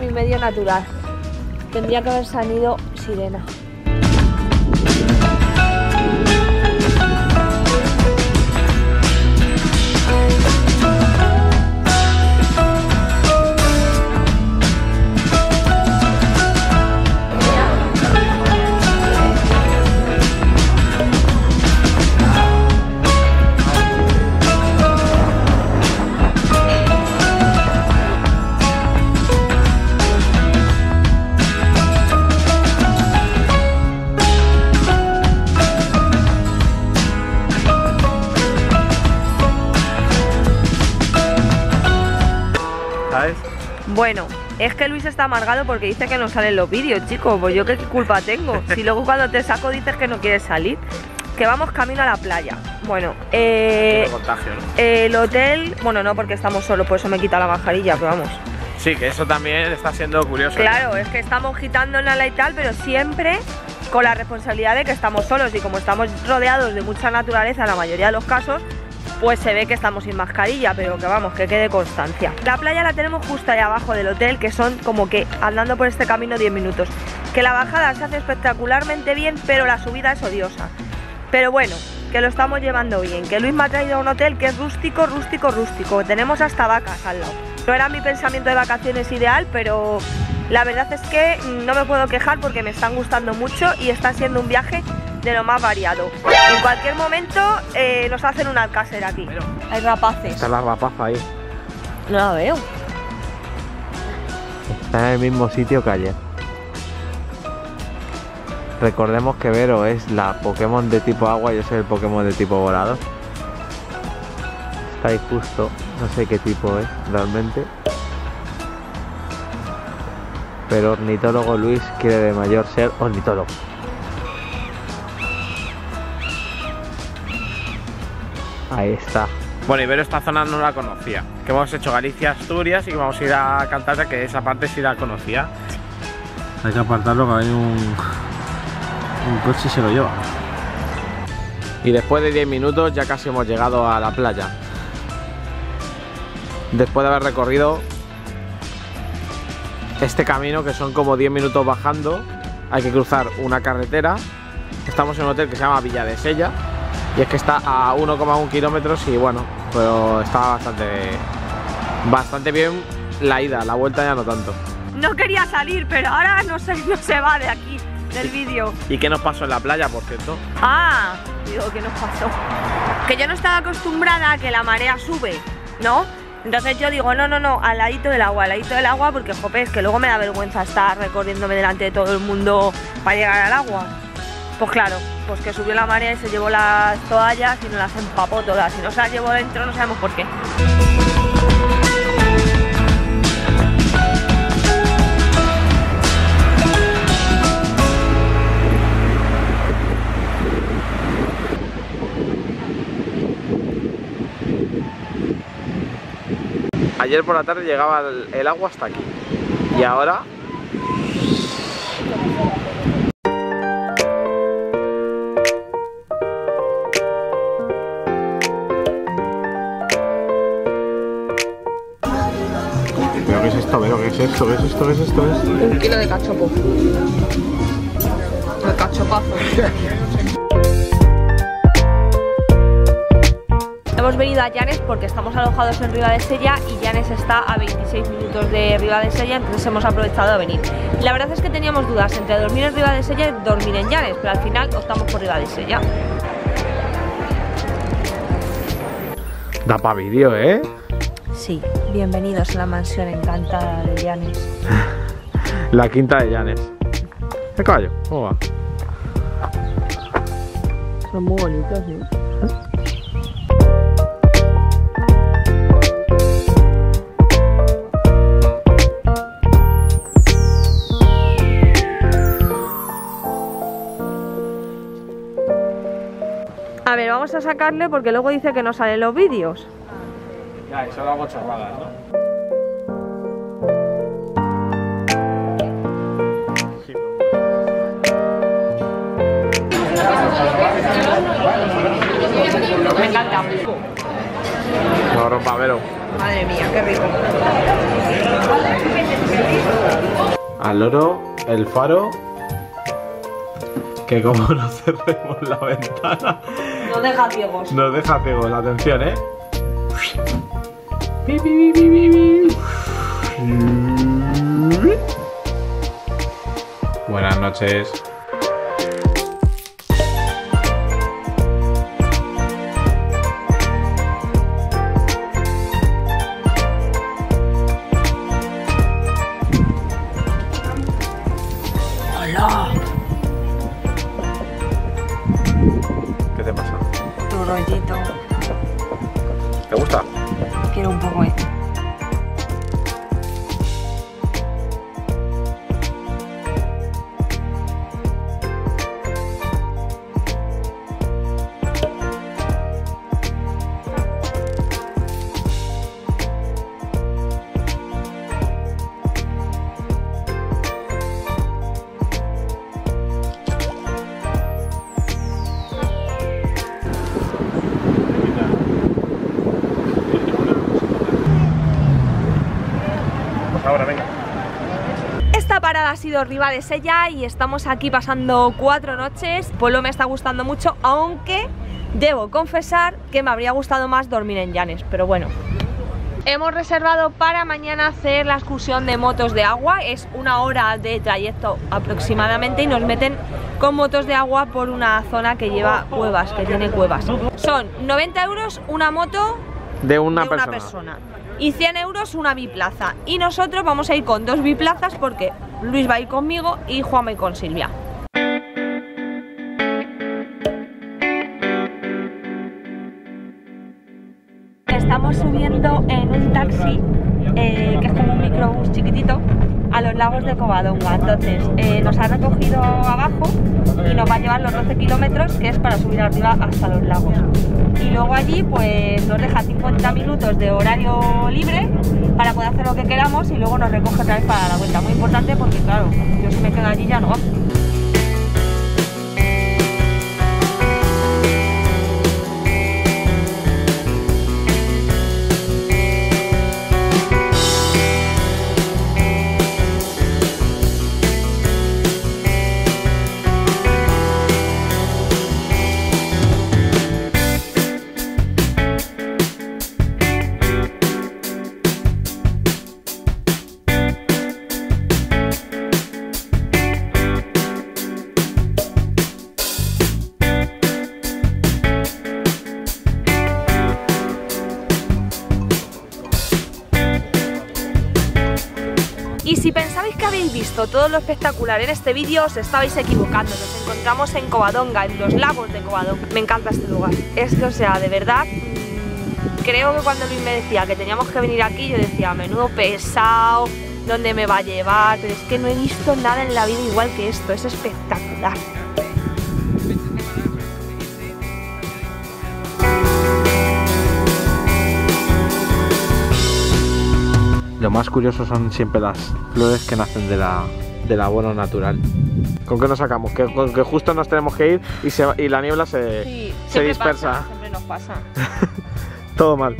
Mi medio natural. Tendría que haber salido sirena. Bueno, es que Luis está amargado porque dice que no salen los vídeos, chicos. Pues yo qué culpa tengo. Si luego cuando te saco dices que no quieres salir. Que vamos camino a la playa. Bueno, eh, contagio, ¿no? El hotel... Bueno, no, porque estamos solos, por eso me quita la mascarilla, pero vamos. Sí, que eso también está siendo curioso. Claro, ¿no? Es que estamos gitándola y tal, pero siempre con la responsabilidad de que estamos solos. Y como estamos rodeados de mucha naturaleza en la mayoría de los casos, pues se ve que estamos sin mascarilla, pero que vamos, que quede constancia. La playa la tenemos justo ahí abajo del hotel, que son como que andando por este camino diez minutos. Que la bajada se hace espectacularmente bien, pero la subida es odiosa. Pero bueno, que lo estamos llevando bien. Que Luis me ha traído a un hotel que es rústico, rústico, rústico. Tenemos hasta vacas al lado. No era mi pensamiento de vacaciones ideal, pero la verdad es que no me puedo quejar porque me están gustando mucho y está siendo un viaje de lo más variado. En cualquier momento eh, nos hacen un alcácer aquí. Bueno, hay rapaces. Está la rapaza ahí. No la veo. Está en el mismo sitio que ayer. Recordemos que Vero es la Pokémon de tipo agua y yo soy el Pokémon de tipo volado. Está ahí justo. No sé qué tipo es realmente. Pero ornitólogo Luis quiere de mayor ser ornitólogo. Ahí está. Bueno, y Vero esta zona no la conocía. Que hemos hecho Galicia, Asturias y que vamos a ir a Cantabria, que esa parte sí la conocía. Hay que apartarlo, que hay un, un coche y se lo lleva. Y después de diez minutos ya casi hemos llegado a la playa. Después de haber recorrido este camino, que son como diez minutos bajando, hay que cruzar una carretera. Estamos en un hotel que se llama Llanes. Y es que está a uno coma uno kilómetros y bueno, pero está bastante, bastante bien la ida, la vuelta ya no tanto. No quería salir, pero ahora no se, no se va de aquí, del vídeo. ¿Y qué nos pasó en la playa, por cierto? Ah, digo, ¿qué nos pasó? Que yo no estaba acostumbrada a que la marea sube, ¿no? Entonces yo digo, no, no, no, al ladito del agua, al ladito del agua, porque jope, es que luego me da vergüenza estar recorriéndome delante de todo el mundo para llegar al agua. Pues claro, pues que subió la marea y se llevó las toallas y nos las empapó todas. Si no se las llevó dentro no sabemos por qué. Ayer por la tarde llegaba el, el agua hasta aquí. Y ahora... Pero ¿qué es esto? ¿Pero qué es esto? ¿Qué es esto? ¿Qué es esto? ¿Qué es esto? Un kilo de cachopo. De cachopazo. Hemos venido a Llanes porque estamos alojados en Ribadesella y Llanes está a veintiséis minutos de Ribadesella, entonces hemos aprovechado a venir. La verdad es que teníamos dudas entre dormir en Ribadesella y dormir en Llanes, pero al final optamos por Ribadesella. Da pa' vídeo, ¿eh? Sí, bienvenidos a la mansión encantada de Llanes. La quinta de Llanes. El caballo, ¿cómo va? Son muy bonitos, ¿eh? A ver, vamos a sacarle porque luego dice que no salen los vídeos. Ya, eso lo hago chorradas, ¿no? Me encanta. No, rompavero. Madre mía, qué rico. Al loro, el faro. Que como no cerremos la ventana. Nos deja ciegos. Nos deja ciegos, la atención, eh. Buenas noches. ¿Qué te pasa? Tu rollito. ¿Te gusta? Quiero un poco esto. Ha sido Ribadesella y estamos aquí pasando cuatro noches. El pueblo me está gustando mucho, aunque debo confesar que me habría gustado más dormir en Llanes, pero bueno. Hemos reservado para mañana hacer la excursión de motos de agua. Es una hora de trayecto aproximadamente y nos meten con motos de agua por una zona que lleva cuevas, que tiene cuevas. Son noventa euros una moto de una, de una persona. persona y cien euros una biplaza. Y nosotros vamos a ir con dos biplazas porque Luis va a ir conmigo y Juan va a ir con Silvia. Estamos subiendo en un taxi eh, que es como un microbús chiquitito a los lagos de Covadonga. Entonces eh, nos ha recogido abajo y nos va a llevar los doce kilómetros que es para subir arriba hasta los lagos. Y luego allí pues nos deja cincuenta minutos de horario libre para poder hacer lo que queramos y luego nos recoge otra vez para la vuelta. Muy importante porque claro, yo si me quedo allí ya no. Si pensabais que habéis visto todo lo espectacular en este vídeo, os estabais equivocando. Nos encontramos en Covadonga, en los lagos de Covadonga. Me encanta este lugar. Es que, o sea, de verdad, creo que cuando Luis me decía que teníamos que venir aquí, yo decía, menudo pesado, ¿dónde me va a llevar? Pero es que no he visto nada en la vida igual que esto. Es espectacular. Lo más curioso son siempre las flores que nacen de la, del abono natural. ¿Con qué nos sacamos? Que, con que justo nos tenemos que ir y, se, y la niebla se, sí, se dispersa. Pasa, siempre nos pasa. Todo mal.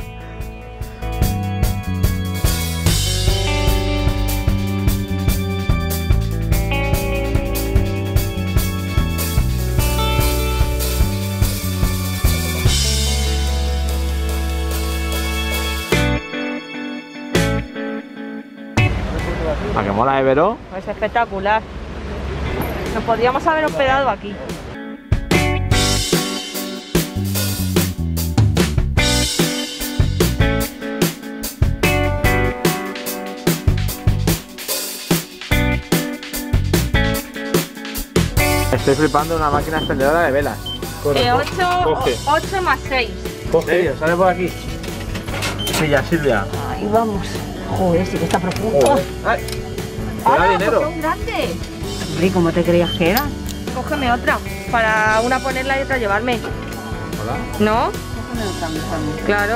¿A qué mola, eh, Vero? Es espectacular. Nos podríamos haber hospedado aquí. Estoy flipando una máquina expendedora de velas. Corre, ocho más seis. Coge, sale por aquí. Sí, ya, Silvia. Ahí vamos. Joder, sí que está profundo. Joder. Ay, ¡hola, dinero! ¡Qué grande! Hombre, ¿cómo te creías que era? Cógeme otra, para una ponerla y otra llevarme. ¿Hola? ¿No? Cógeme otra, mi familia. Claro.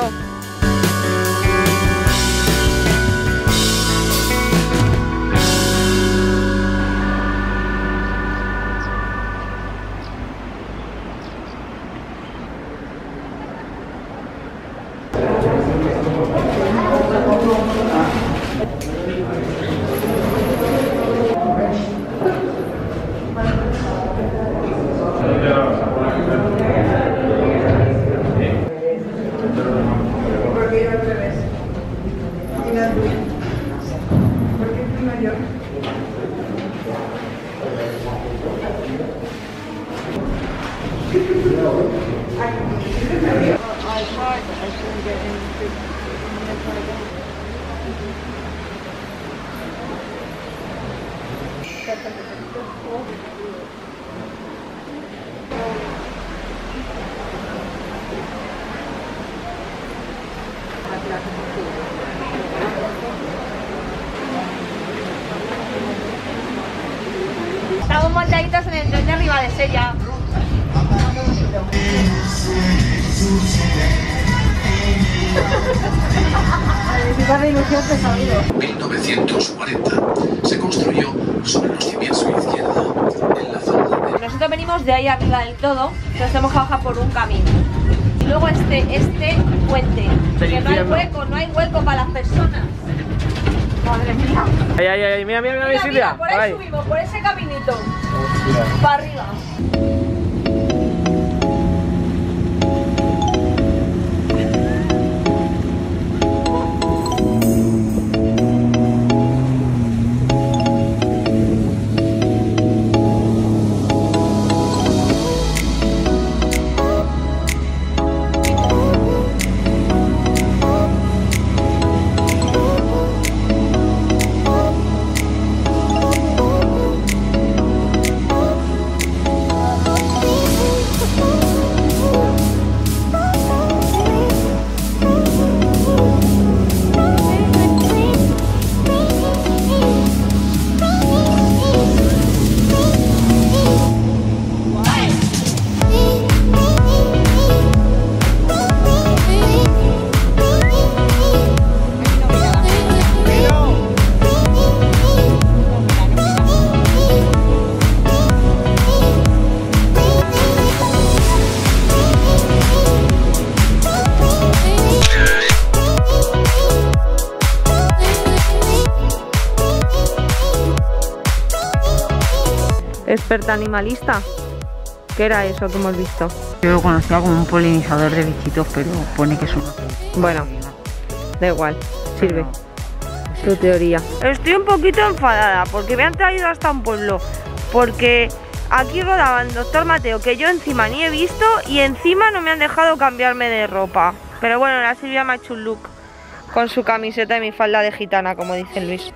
Estamos montaditos en el tren de Ribadesella. mil novecientos cuarenta se construyó sobre los cimientos de izquierda en la falda de... Nosotros venimos de ahí arriba del todo, nos hemos bajado por un camino. Y luego este, este puente, que no hay hueco, no hay hueco para las personas. Madre mía. Ay, ay, ay, mira, mira, mira, mira, Silvia. Por ahí, ahí subimos, por ese caminito. Hostia. Para arriba. Experta animalista. ¿Qué era eso que hemos visto? Yo lo conocía como un polinizador de bichitos, pero pone que es una... Bueno, da igual, sirve. Pero... tu teoría. Estoy un poquito enfadada porque me han traído hasta un pueblo. Porque aquí rodaban Doctor Mateo, que yo encima ni he visto, y encima no me han dejado cambiarme de ropa. Pero bueno, la Silvia me ha hecho un look con su camiseta y mi falda de gitana, como dice Luis.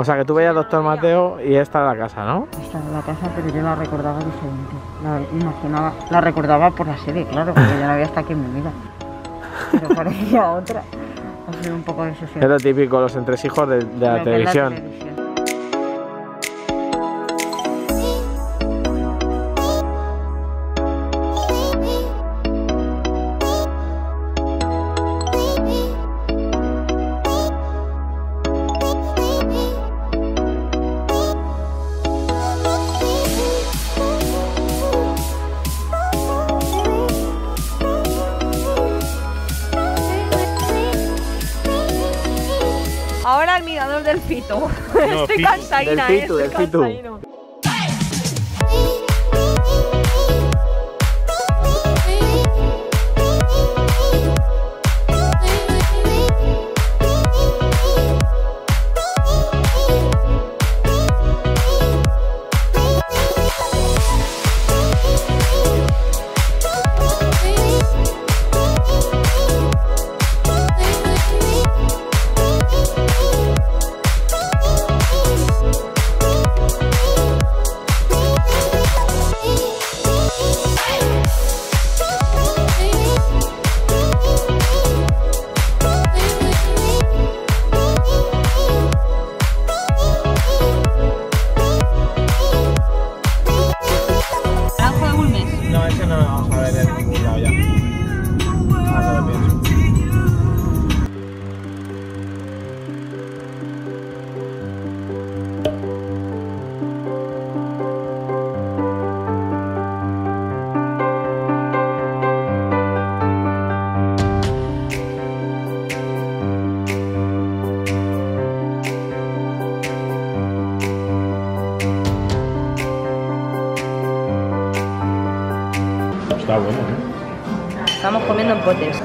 O sea, que tú veías Doctor Mateo y esta era la casa, ¿no? Esta era la casa, pero yo la recordaba diferente. La imaginaba, la recordaba por la serie, claro, porque yo no había hasta aquí en mi vida. Pero parecía otra. Ha sido un poco de sucesión. Es lo típico, los entresijos de, de la televisión. La televisión. el pito. No, estoy cansaína, del pito, eh, estoy del cansaíno. Pito. Estamos comiendo en Potes.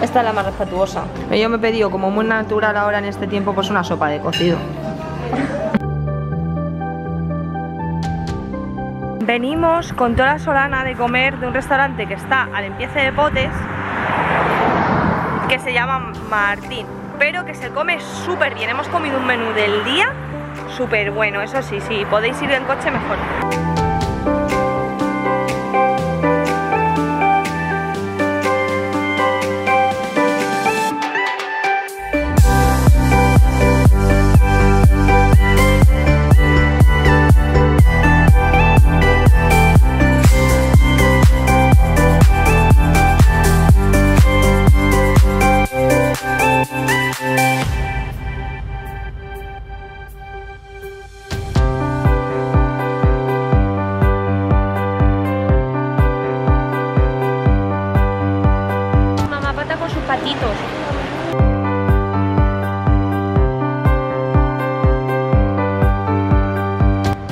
Esta es la más respetuosa. Yo me he pedido, como muy natural ahora en este tiempo, pues una sopa de cocido. Venimos con toda la solana de comer de un restaurante que está al empiece de Potes, que se llama Martín, pero que se come súper bien. Hemos comido un menú del día súper bueno, eso sí, sí, podéis ir en coche mejor.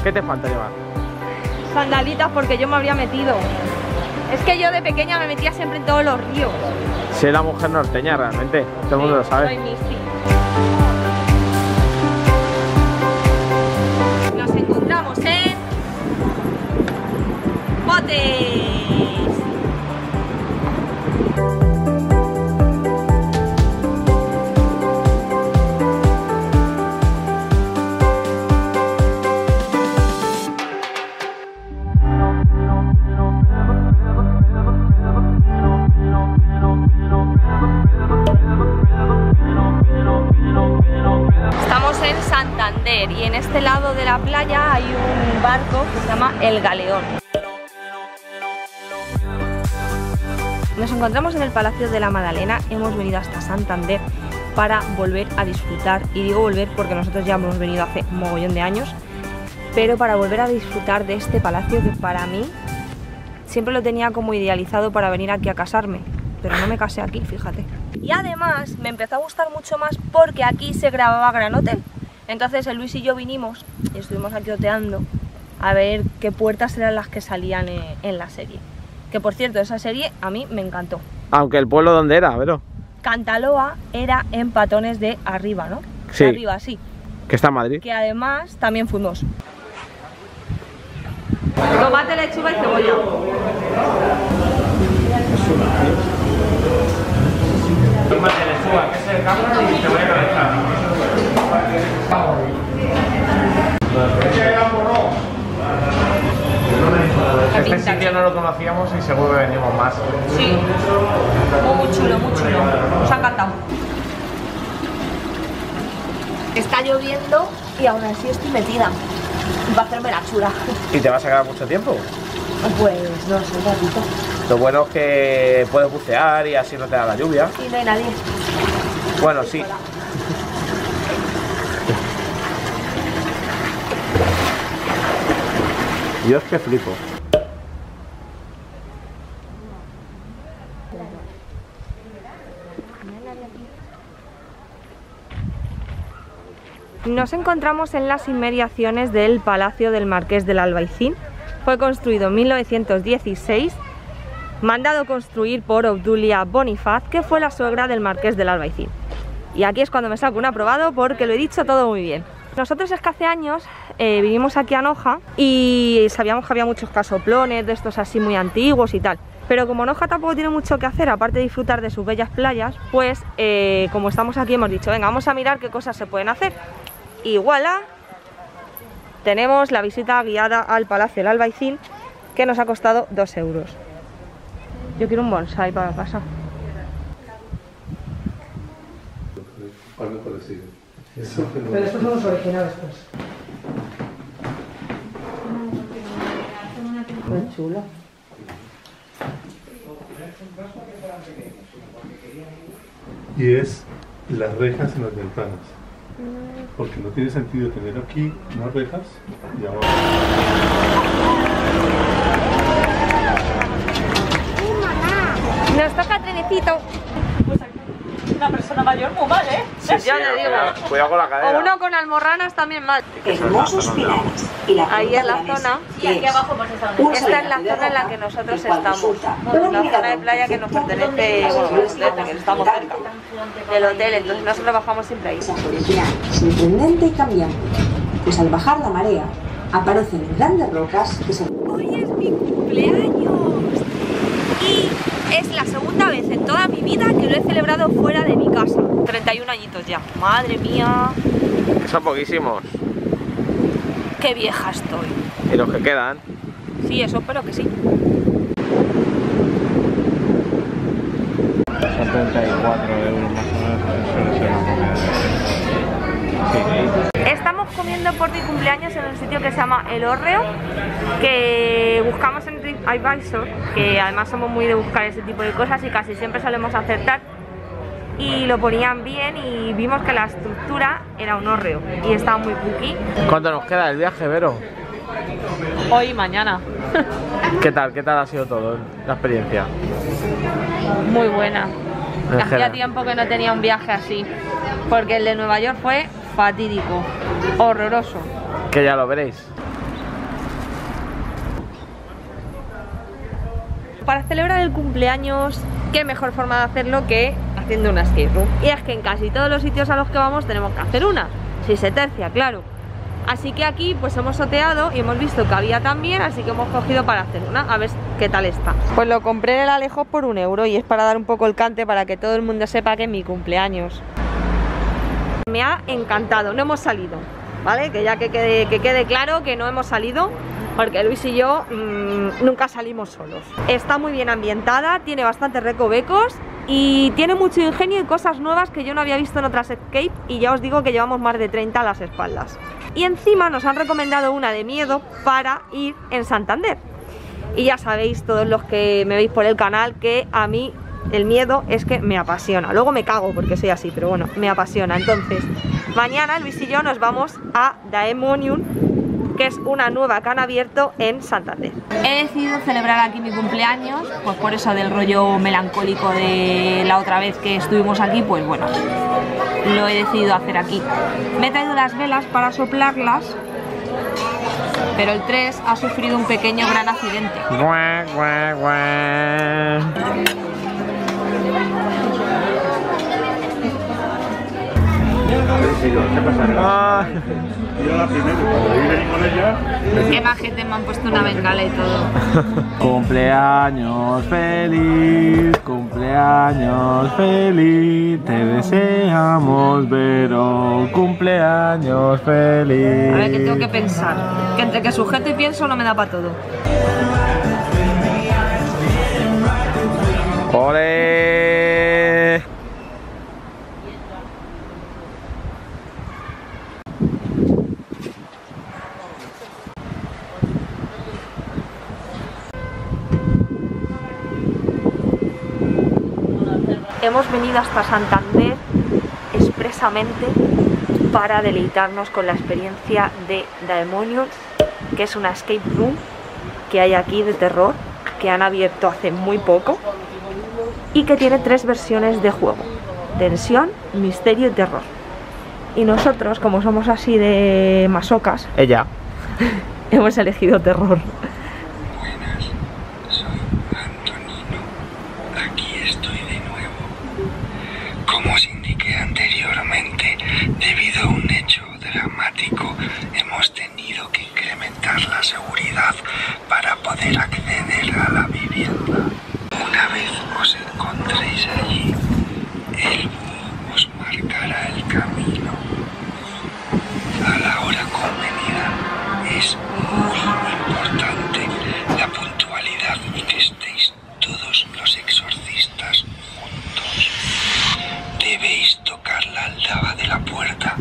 ¿Qué te falta llevar? Sandalitas, porque yo me habría metido. Es que yo de pequeña me metía siempre en todos los ríos. Soy la mujer norteña realmente, todo sí, el mundo lo sabe. Soy Misty. Nos encontramos en Potes. Y en este lado de la playa hay un barco que se llama El Galeón. Nos encontramos en el Palacio de la Magdalena. Hemos venido hasta Santander para volver a disfrutar. Y digo volver porque nosotros ya hemos venido hace mogollón de años, pero para volver a disfrutar de este palacio que para mí siempre lo tenía como idealizado para venir aquí a casarme. Pero no me casé aquí, fíjate. Y además me empezó a gustar mucho más porque aquí se grababa Gran Hotel. Entonces el Luis y yo vinimos y estuvimos aquí oteando a ver qué puertas eran las que salían en, en la serie. Que por cierto, esa serie a mí me encantó. Aunque el pueblo donde era, pero... Cantaloa era en Patones de Arriba, ¿no? Sí. De Arriba, sí. Que está en Madrid. Que además también fuimos. Tomate, lechuga y cebolla. Tomate, lechuga, que es el campo y cebolla cabezada. Este sitio no lo conocíamos y seguro que venimos más. Sí, muy chulo, muy chulo. Nos ha encantado. Está lloviendo y aún así estoy metida. Va a hacerme la chula. ¿Y te vas a quedar mucho tiempo? Pues no sé, un ratito. Lo bueno es que puedes bucear y así no te da la lluvia. Y no hay nadie. Bueno, sí. Dios, que flipo. Nos encontramos en las inmediaciones del Palacio del Marqués del Albaicín. Fue construido en mil novecientos dieciséis, mandado construir por Obdulia Bonifaz, que fue la suegra del Marqués del Albaicín. Y aquí es cuando me saco un aprobado porque lo he dicho todo muy bien. Nosotros es que hace años eh, vinimos aquí a Noja y sabíamos que había muchos casoplones de estos así muy antiguos y tal. Pero como Noja tampoco tiene mucho que hacer, aparte de disfrutar de sus bellas playas, pues eh, como estamos aquí hemos dicho, venga, vamos a mirar qué cosas se pueden hacer. Y voilà, tenemos la visita guiada al Palacio del Albaicín, que nos ha costado dos euros. Yo quiero un bonsai para pasar. Algo parecido. Pero estos son los originales, pues. Qué chulo. Y es las rejas en las ventanas. Porque no tiene sentido tener aquí unas rejas y abajo. Nos toca trenecito. Una persona mayor muy mal, ¿eh? Sí, sí, ya sí, le digo. Cuidado, cuidado con la cadera. O uno con almorranas también mal. Hermosos pilares. Ahí es la zona. Y aquí abajo pues esta zona. Esta es la zona en la que nosotros estamos. La zona de playa que nos pertenece, bueno, que estamos cerca del hotel, entonces nosotros bajamos siempre ahí. Sorprendente y cambiante. Pues al bajar la marea aparecen grandes rocas que se... Hoy es mi cumpleaños. Y... es la segunda vez en toda mi vida que lo he celebrado fuera de mi casa. treinta y un añitos ya. Madre mía. Que son poquísimos. Qué vieja estoy. ¿Y los que quedan? Sí, eso espero que sí. setenta y cuatro euros más o menos. Estamos comiendo por mi cumpleaños en un sitio que se llama El Hórreo, que buscamos en TripAdvisor, que además somos muy de buscar ese tipo de cosas y casi siempre solemos acertar, y lo ponían bien y vimos que la estructura era un hórreo y estaba muy cookie. ¿Cuánto nos queda del viaje, Vero? Hoy y mañana. ¿Qué tal? ¿Qué tal ha sido todo la experiencia? Muy buena. Hacía tiempo que no tenía un viaje así, porque el de Nueva York fue fatídico, horroroso. Que ya lo veréis. Para celebrar el cumpleaños, qué mejor forma de hacerlo que haciendo una escape room. Y es que en casi todos los sitios a los que vamos tenemos que hacer una, si se tercia, claro. Así que aquí pues hemos soteado y hemos visto que había también, así que hemos cogido para hacer una, a ver qué tal está. Pues lo compré en el Alejos por un euro y es para dar un poco el cante, para que todo el mundo sepa que es mi cumpleaños. Me ha encantado, no hemos salido, ¿vale? Que ya que quede, que quede claro que no hemos salido, porque Luis y yo mmm, nunca salimos solos. Está muy bien ambientada, tiene bastantes recovecos y tiene mucho ingenio y cosas nuevas que yo no había visto en otras escape, y ya os digo que llevamos más de treinta a las espaldas. Y encima nos han recomendado una de miedo para ir en Santander. Y ya sabéis todos los que me veis por el canal que a mí el miedo es que me apasiona. Luego me cago porque soy así, pero bueno, me apasiona. Entonces, mañana Luis y yo nos vamos a Daemonium, que es una nueva que han abierto en Santander. He decidido celebrar aquí mi cumpleaños, pues por eso del rollo melancólico de la otra vez que estuvimos aquí, pues bueno, lo he decidido hacer aquí. Me he traído las velas para soplarlas, pero el tres ha sufrido un pequeño gran accidente. Guau, guau, guau. Qué más gente me han puesto una bengala y todo. Cumpleaños feliz, cumpleaños feliz, te deseamos, Vero, cumpleaños feliz. A ver, que tengo que pensar, que entre que sujeto y pienso no me da para todo. ¡Ole! Hemos venido hasta Santander expresamente para deleitarnos con la experiencia de Daemonium, que es una escape room que hay aquí de terror, que han abierto hace muy poco y que tiene tres versiones de juego: tensión, misterio y terror. Y nosotros, como somos así de masocas, ella, hemos elegido terror. Buenas, soy Antonino. Aquí estoy de nuevo. Como os indiqué anteriormente, debido a un hecho dramático, hemos tenido que incrementar la seguridad para poder acceder a la vivienda. Una vez os encontréis allí, el búho os marcará el camino a la hora convenida. Es muy importante la puntualidad y que estéis todos los exorcistas juntos. Debéis tocar la aldaba de la puerta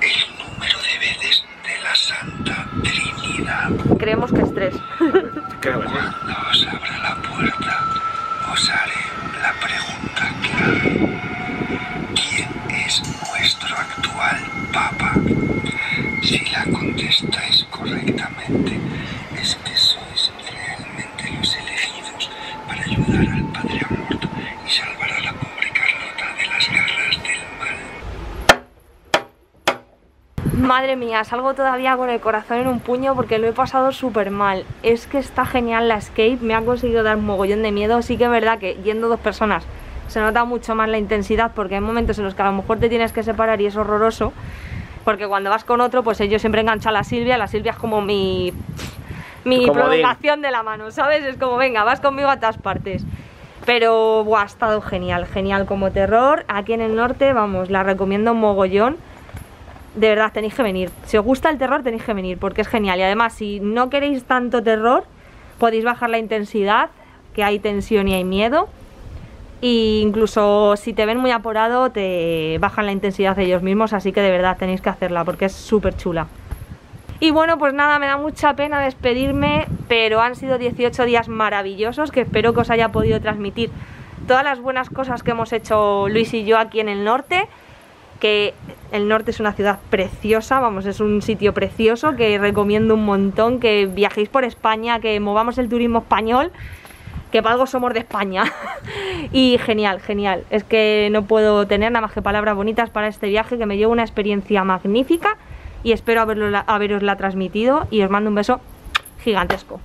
el número de veces de la Santa Trinidad. Creemos que es tres. Creo que cuando os abra la puerta, os haré la pregunta clave: ¿quién es nuestro actual Papa? Si la contestáis correctamente, es que sois realmente los elegidos para ayudar al Padre Amorto y salvar a la pobre Carlota de las garras del mal. Madre mía, salgo todavía con el corazón en un puño porque lo he pasado súper mal. Es que está genial la escape, me ha conseguido dar un mogollón de miedo. Sí que es verdad que yendo dos personas se nota mucho más la intensidad, porque hay momentos en los que a lo mejor te tienes que separar y es horroroso. Porque cuando vas con otro, pues yo siempre engancho a la Silvia. La Silvia es como mi, mi prolongación de la mano, ¿sabes? Es como, venga, vas conmigo a todas partes. Pero buah, ha estado genial, genial como terror. Aquí en el norte, vamos, la recomiendo un mogollón. De verdad, tenéis que venir. Si os gusta el terror, tenéis que venir, porque es genial. Y además, si no queréis tanto terror, podéis bajar la intensidad, que hay tensión y hay miedo. E incluso si te ven muy apurado, te bajan la intensidad de ellos mismos. Así que de verdad tenéis que hacerla, porque es súper chula. Y bueno, pues nada, me da mucha pena despedirme, pero han sido dieciocho días maravillosos, que espero que os haya podido transmitir todas las buenas cosas que hemos hecho Luis y yo aquí en el norte. Que el norte es una ciudad preciosa, vamos, es un sitio precioso que recomiendo un montón. Que viajéis por España, que movamos el turismo español, que para algo somos de España. Y genial, genial. Es que no puedo tener nada más que palabras bonitas para este viaje, que me llevo una experiencia magnífica, y espero haberlo, haberosla transmitido, y os mando un beso gigantesco.